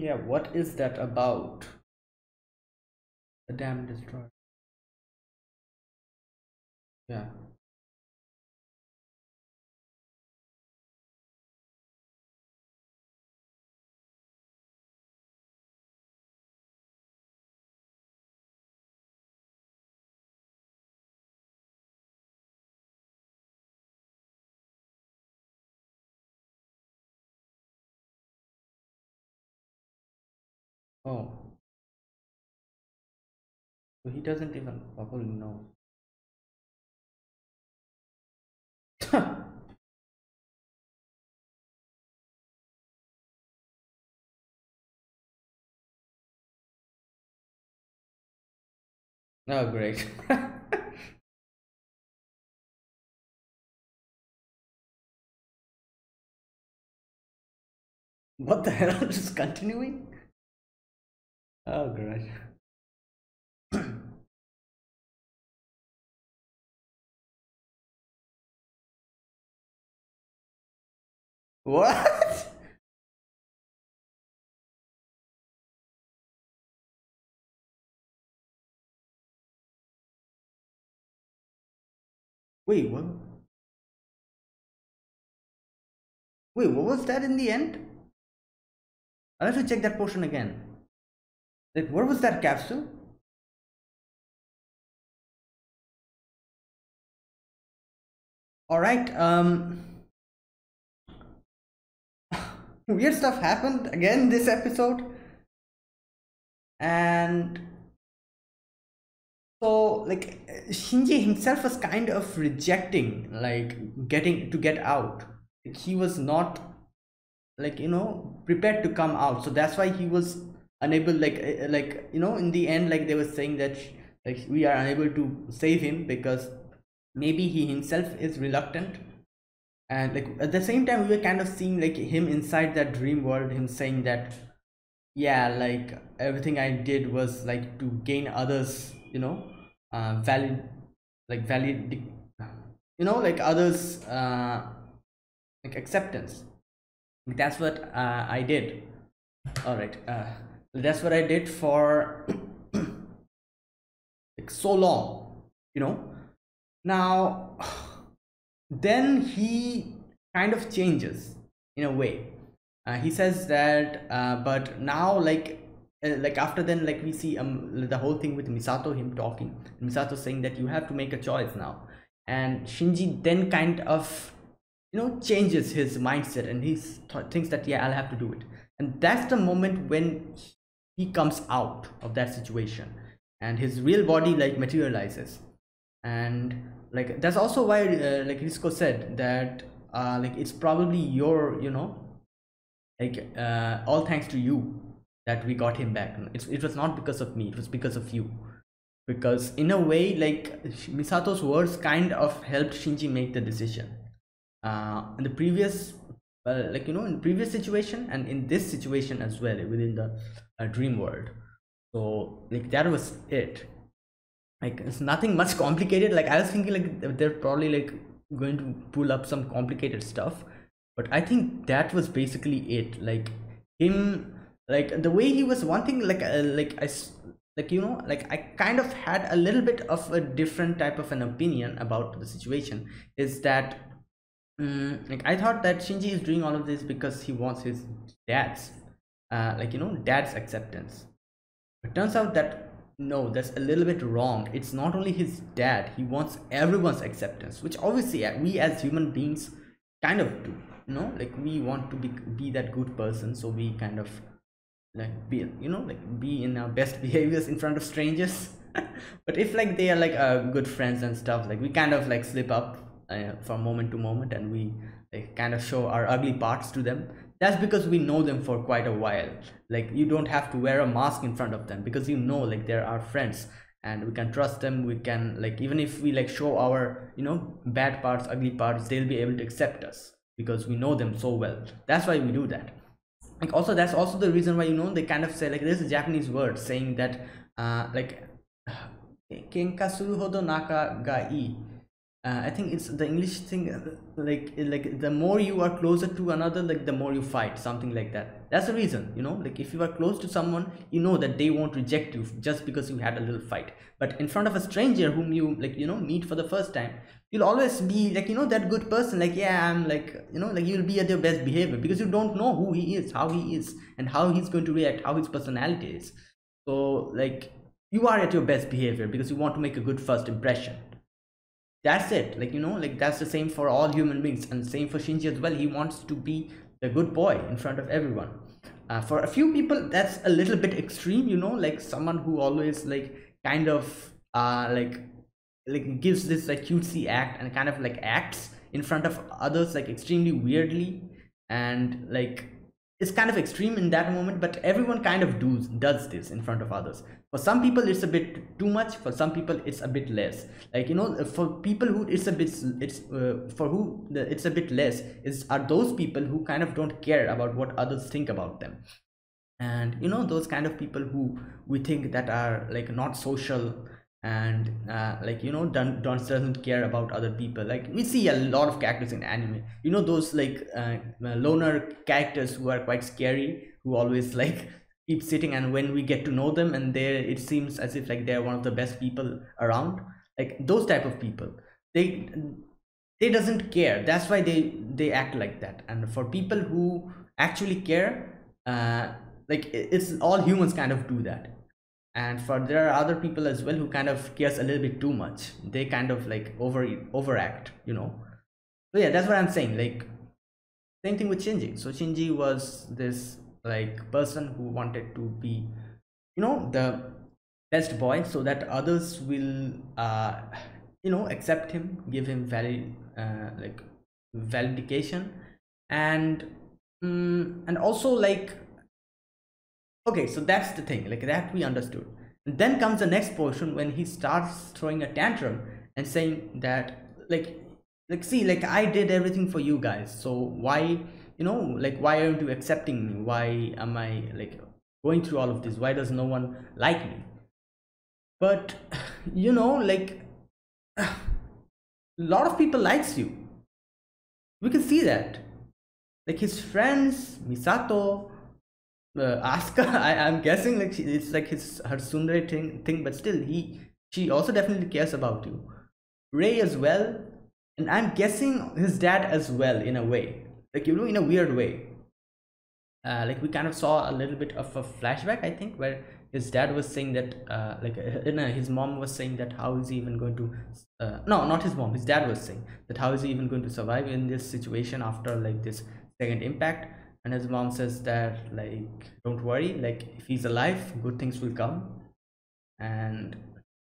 Yeah, what is that about? The dam destroyed. Yeah. Oh, so he doesn't even probably know. Oh, great. What the hell? Just continuing? Oh, great. What? Wait, what? Wait, what was that in the end? I'll have to check that portion again. Like, where was that capsule? All right. Weird stuff happened again this episode, and so like Shinji himself was kind of rejecting like getting out. Like, he was not like prepared to come out, so that's why he was unable, like in the end, like they were saying that like we are unable to save him because maybe he himself is reluctant. And like at the same time we were kind of seeing like him inside that dream world, him saying that yeah, like everything I did was like to gain others, like others like acceptance. That's what I did. All right, that's what I did for like so long, now. Then he kind of changes in a way. He says that but now like after then, like we see the whole thing with Misato, him talking, Misato saying that you have to make a choice now, and Shinji then kind of changes his mindset, and he thinks that yeah, I'll have to do it. And that's the moment when he comes out of that situation and his real body like materializes. And like that's also why like Risco said that like it's probably your like all thanks to you that we got him back. It was not because of me, it was because of you, because in a way like Misato's words kind of helped Shinji make the decision in the previous like in previous situation, and in this situation as well within the dream world. So like that was it. Like it's nothing much complicated. Like I was thinking like they're probably like going to pull up some complicated stuff, but I think that was basically it. Like him, like the way he was wanting, like I kind of had a little bit of a different type of an opinion about the situation, is that like I thought that Shinji is doing all of this because he wants his dad's dad's acceptance. It turns out that no, that's a little bit wrong. It's not only his dad, he wants everyone's acceptance, which obviously we as human beings kind of do, like we want to be that good person, so we kind of like be be in our best behaviors in front of strangers. But if like they are like good friends and stuff, like we kind of like slip up from moment to moment, and we like kind of show our ugly parts to them. That's because we know them for quite a while. Like you don't have to wear a mask in front of them because like they're our friends and we can trust them. We can like, even if we like show our bad parts, ugly parts, they'll be able to accept us because we know them so well. That's why we do that. Like also that's also the reason why they kind of say like there's a Japanese word saying that like kenka suru hodo naka ga ii. I think it's the English thing, like the more you are closer to another, like the more you fight, something like that. That's the reason, you know, like if you are close to someone, you know that they won't reject you just because you had a little fight. But in front of a stranger whom you like, you know, meet for the first time, you'll always be like, you know, that good person, like, yeah, I'm like, you know, like you'll be at your best behavior because you don't know who he is, how he is, and how he's going to react, how his personality is. So like you are at your best behavior because you want to make a good first impression. That's it. Like, you know, like that's the same for all human beings, and same for Shinji as well. He wants to be the good boy in front of everyone. For a few people, that's a little bit extreme, you know, like someone who always like kind of like gives this like cutesy act and kind of like acts in front of others like extremely weirdly, and like it's kind of extreme in that moment, but everyone kind of does this in front of others. For some people it's a bit too much, for some people it's a bit less. Like, you know, for people who it's a bit, it's a bit less are those people who kind of don't care about what others think about them. And you know, those kind of people who we think that are like not social and like, you know, doesn't care about other people. Like we see a lot of characters in anime, you know, those like loner characters who are quite scary, who always like keep sitting, and when we get to know them and it seems as if like they're one of the best people around. Like those type of people, they doesn't care, that's why they act like that. And for people who actually care, like it's all humans kind of do that. And for there are other people as well who kind of cares a little bit too much. They kind of like overact, you know. So yeah, that's what I'm saying. Like same thing with Shinji. So Shinji was this like person who wanted to be, you know, the best boy so that others will, you know, accept him, give him valid, like validation, and also like. Okay, so that's the thing, like that we understood. And then comes the next portion when he starts throwing a tantrum and saying that like see, like I did everything for you guys, so why, you know, like why aren't you accepting me? Why am I like going through all of this? Why does no one like me? But you know, like a lot of people likes you. We can see that, like his friends, Misato, Asuka, I'm guessing like it's like her tsundere thing, but still she also definitely cares about you. Rei as well, and I'm guessing his dad as well in a way, like, you know, in a weird way. Like we kind of saw a little bit of a flashback, I think, where his dad was saying that like his mom was saying that how is he even going to no, not his mom, his dad was saying that how is he even going to survive in this situation after like this second impact. And his mom says that like, don't worry, like if he's alive, good things will come. And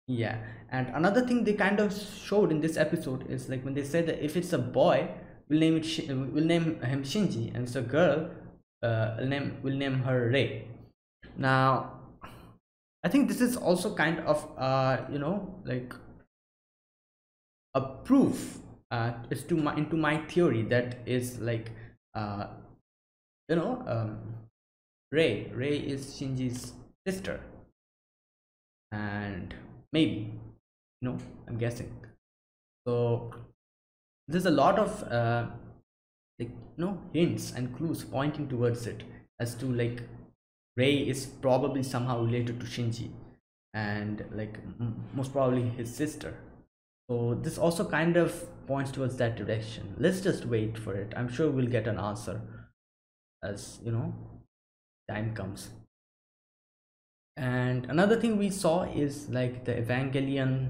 yeah, and another thing they kind of showed in this episode is like when they said that if it's a boy, we'll name him Shinji, and if it's a girl, we'll name her Rei. Now, I think this is also kind of you know, like a proof as to my theory that is like. You know, Rei is Shinji's sister, and maybe, no, I'm guessing. So there's a lot of like, you know, hints and clues pointing towards it as to like Rei is probably somehow related to Shinji, and like most probably his sister. So this also kind of points towards that direction. Let's just wait for it. I'm sure we'll get an answer, as you know, time comes. And another thing we saw is like the Evangelion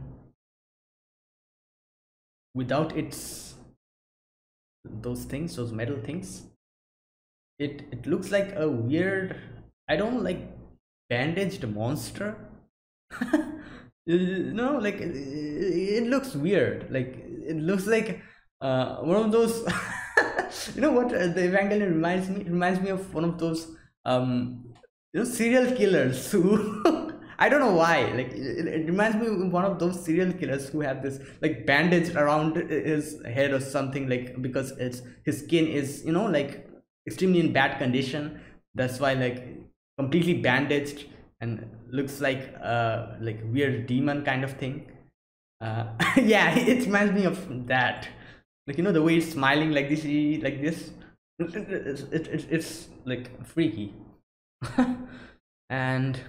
without its those metal things. It looks like a weird, I don't like bandaged monster. You know, like it looks weird, like it looks like one of those you know what the Evangelion reminds me of one of those you know, serial killers who I don't know why, like it reminds me of one of those serial killers who have this like bandage around his head or something, like because it's his skin is, you know, like extremely in bad condition, that's why like completely bandaged and looks like weird demon kind of thing. Yeah, it reminds me of that. Like, you know, the way it's smiling like this, it's like freaky. And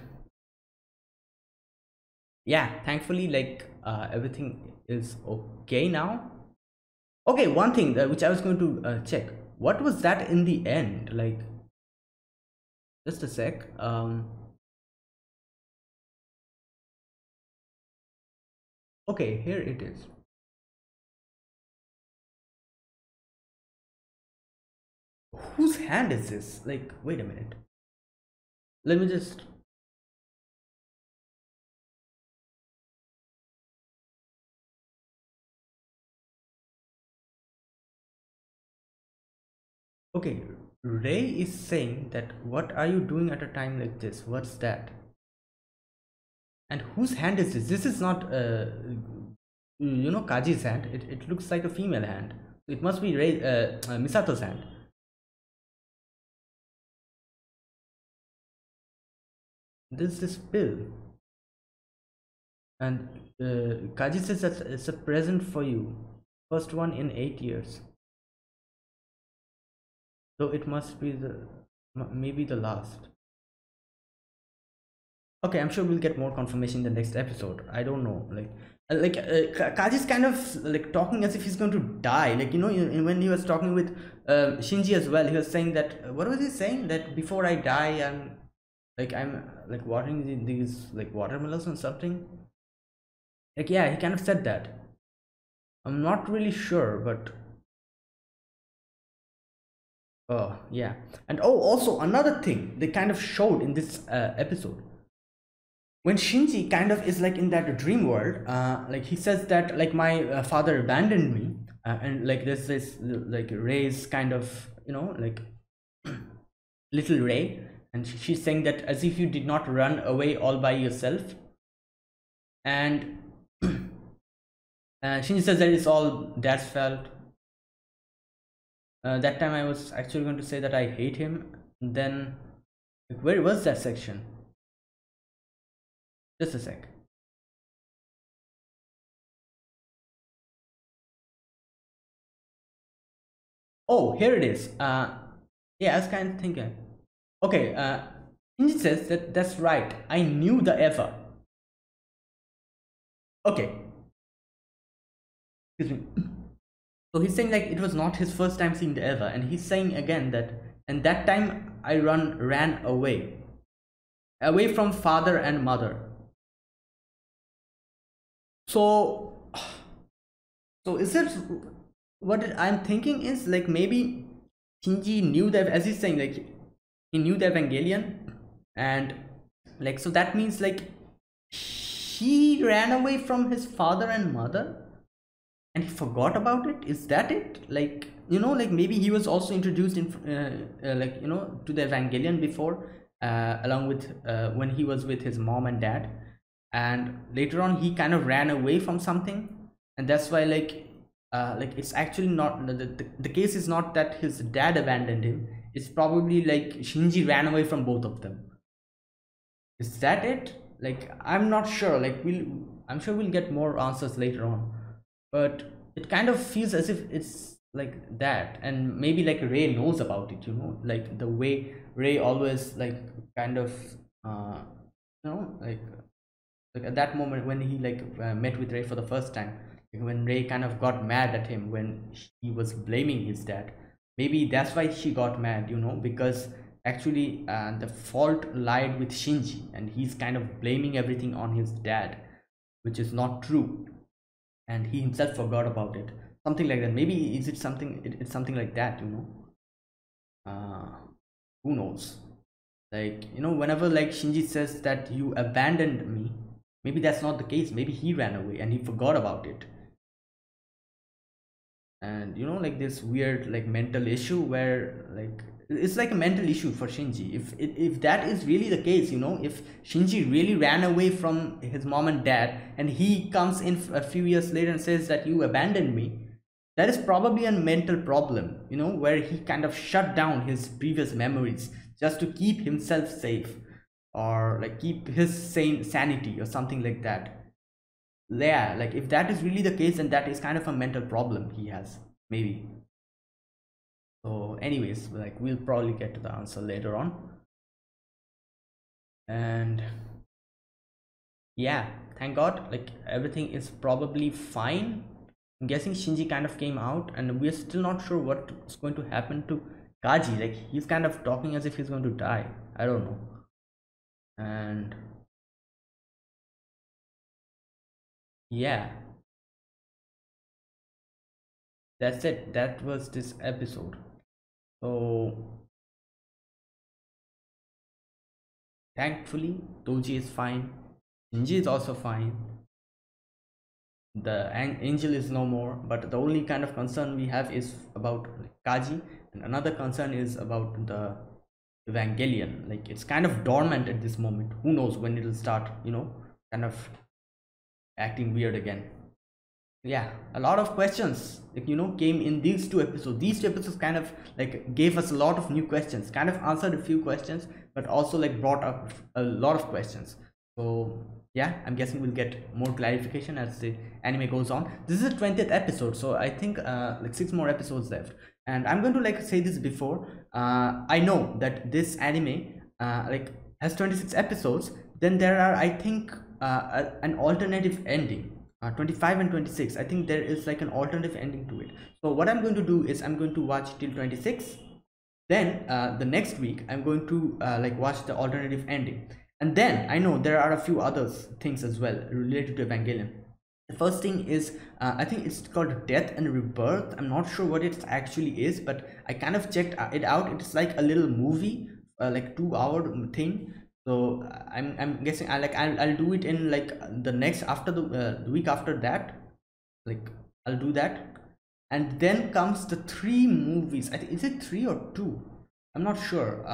yeah, thankfully, like everything is okay now. Okay, one thing which I was going to check, what was that in the end? Like, just a sec. Okay, here it is. Whose hand is this? Like, wait a minute. Let me just... Okay, Rei is saying that, what are you doing at a time like this? What's that? And whose hand is this? This is not, you know, Kaji's hand. It looks like a female hand. It must be Rei, Misato's hand. This is pill, and Kaji says that it's a present for you, first one in 8 years, so it must be the maybe the last. Okay, I'm sure we'll get more confirmation in the next episode. I don't know, like Kaji's kind of like talking as if he's going to die, like, you know, when he was talking with Shinji as well, he was saying that, what was he saying, that before I die I'm like watering these like watermelons or something. Like, yeah, he kind of said that. I'm not really sure, but oh yeah. And oh, also another thing they kind of showed in this episode, when Shinji kind of is like in that dream world, like he says that, like, my father abandoned me, and like this is like Rei's kind of, you know, like little Rei. And she's saying that, as if you did not run away all by yourself. And Shinji says that it's all dad's fault. That time I was actually going to say that I hate him. And then, where was that section? Just a sec. Oh, here it is. Yeah, I was kind of thinking. Okay, Shinji says that, that's right, I knew the effort. Okay. Excuse me. So he's saying like it was not his first time seeing the effort, and he's saying again that, and that time I ran away. Away from father and mother. So is it, what I'm thinking is, like, maybe Shinji knew that, as he's saying, like, he knew the Evangelion, and like, so that means like he ran away from his father and mother and he forgot about it. Is that it? Like, you know, like maybe he was also introduced in like, you know, to the Evangelion before, along with when he was with his mom and dad, and later on he kind of ran away from something, and that's why like it's actually not the case is not that his dad abandoned him. It's probably like Shinji ran away from both of them. Is that it? Like, I'm not sure. Like, I'm sure we'll get more answers later on. But it kind of feels as if it's like that. And maybe like Rei knows about it, you know, like the way Rei always like kind of, you know, like at that moment when he like met with Rei for the first time, like when Rei kind of got mad at him when he was blaming his dad. Maybe that's why she got mad, you know, because actually the fault lied with Shinji, and he's kind of blaming everything on his dad, which is not true, and he himself forgot about it, something like that. Maybe is it something, it's something like that, you know. Who knows? Like, you know, whenever like Shinji says that you abandoned me, maybe that's not the case. Maybe he ran away and he forgot about it. And, you know, like this weird like mental issue where like it's like a mental issue for Shinji. If that is really the case, you know, if Shinji really ran away from his mom and dad, and he comes in a few years later and says that you abandoned me, that is probably a mental problem, you know, where he kind of shut down his previous memories just to keep himself safe, or like keep his sane sanity or something like that. Yeah, like if that is really the case, then that is kind of a mental problem he has, maybe. So anyways, like, we'll probably get to the answer later on. And yeah, thank God, like, everything is probably fine. I'm guessing Shinji kind of came out, and we're still not sure what's going to happen to Kaji. Like, he's kind of talking as if he's going to die. I don't know. And yeah, that's it. That was this episode. So thankfully, Toji is fine. Shinji is also fine. The angel is no more, but the only kind of concern we have is about Kaji, and another concern is about the Evangelion. Like, it's kind of dormant at this moment. Who knows when it'll start, you know, kind of acting weird again. Yeah, a lot of questions, like, you know, came in these two episodes. These two episodes kind of like gave us a lot of new questions, kind of answered a few questions, but also like brought up a lot of questions. So yeah, I'm guessing we'll get more clarification as the anime goes on. This is the 20th episode, so I think like 6 more episodes left. And I'm going to like say this before, I know that this anime like has 26 episodes. Then there are, I think, an alternative ending, 25 and 26. I think there is like an alternative ending to it. So what I'm going to do is I'm going to watch till 26. Then the next week I'm going to like watch the alternative ending. And then I know there are a few other things as well related to Evangelion. The first thing is, I think it's called Death and Rebirth. I'm not sure what it actually is, but I kind of checked it out. It's like a little movie, like 2-hour thing. So I'm guessing I'll do it in like the next, after the week after that, like I'll do that. And then comes the 3 movies. I think, is it 3 or 2? I'm not sure,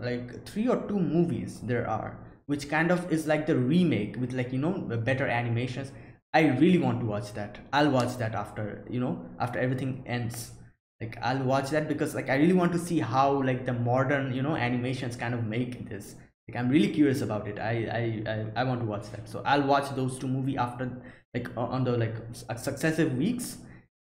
like 3 or 2 movies there are, which kind of is like the remake with, like, you know, better animations. I really want to watch that. I'll watch that after, you know, after everything ends. Like, I'll watch that because, like, I really want to see how, like, the modern, you know, animations kind of make this. Like, I'm really curious about it. I want to watch that. So I'll watch those 2 movies after, like, on the, like, successive weeks.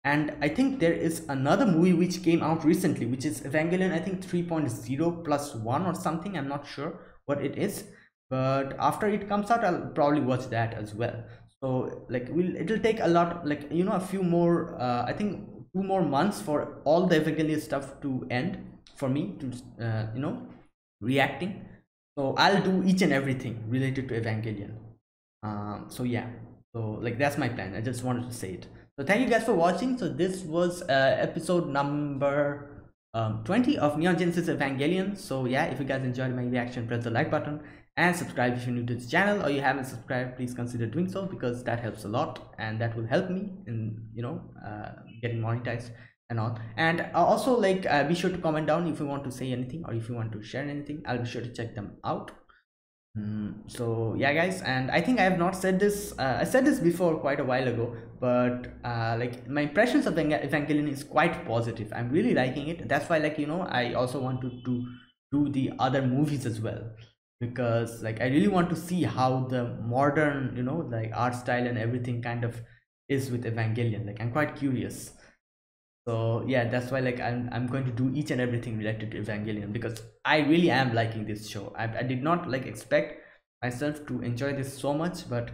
And I think there is another movie which came out recently, which is Evangelion, I think 3.0+1 or something. I'm not sure what it is, but after it comes out, I'll probably watch that as well. So like it'll take a lot, like, you know, a few more, I think 2 more months for all the Evangelion stuff to end for me to, you know, reacting. So I'll do each and everything related to Evangelion. So yeah, so like that's my plan. I just wanted to say it. So thank you guys for watching. So this was episode number 20 of Neon Genesis Evangelion. So yeah, if you guys enjoyed my reaction, press the like button and subscribe if you're new to this channel, or you haven't subscribed, please consider doing so, because that helps a lot and that will help me in, you know, getting monetized and all. And also, like, be sure to comment down if you want to say anything or if you want to share anything. I'll be sure to check them out. So yeah guys, and I think I have not said this, I said this before quite a while ago, but like my impressions of Evangelion is quite positive. I'm really liking it. That's why, like, you know, I also want to do the other movies as well, because like I really want to see how the modern, you know, like art style and everything kind of is with Evangelion. Like, I'm quite curious. So yeah, that's why, like, I'm going to do each and everything related to Evangelion, because I really am liking this show. I did not like expect myself to enjoy this so much, but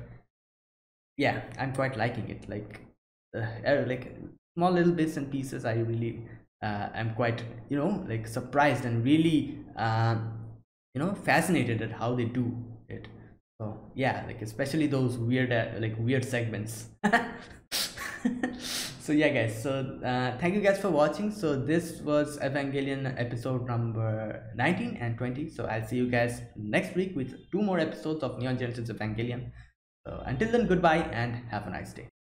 yeah, I'm quite liking it. Like, like small little bits and pieces, I really am quite, you know, like surprised and really you know, fascinated at how they do it. So yeah, like especially those weird like weird segments. So yeah guys, so thank you guys for watching. So this was Evangelion episode number 19 and 20. So I'll see you guys next week with 2 more episodes of Neon Genesis Evangelion. So until then, goodbye and have a nice day.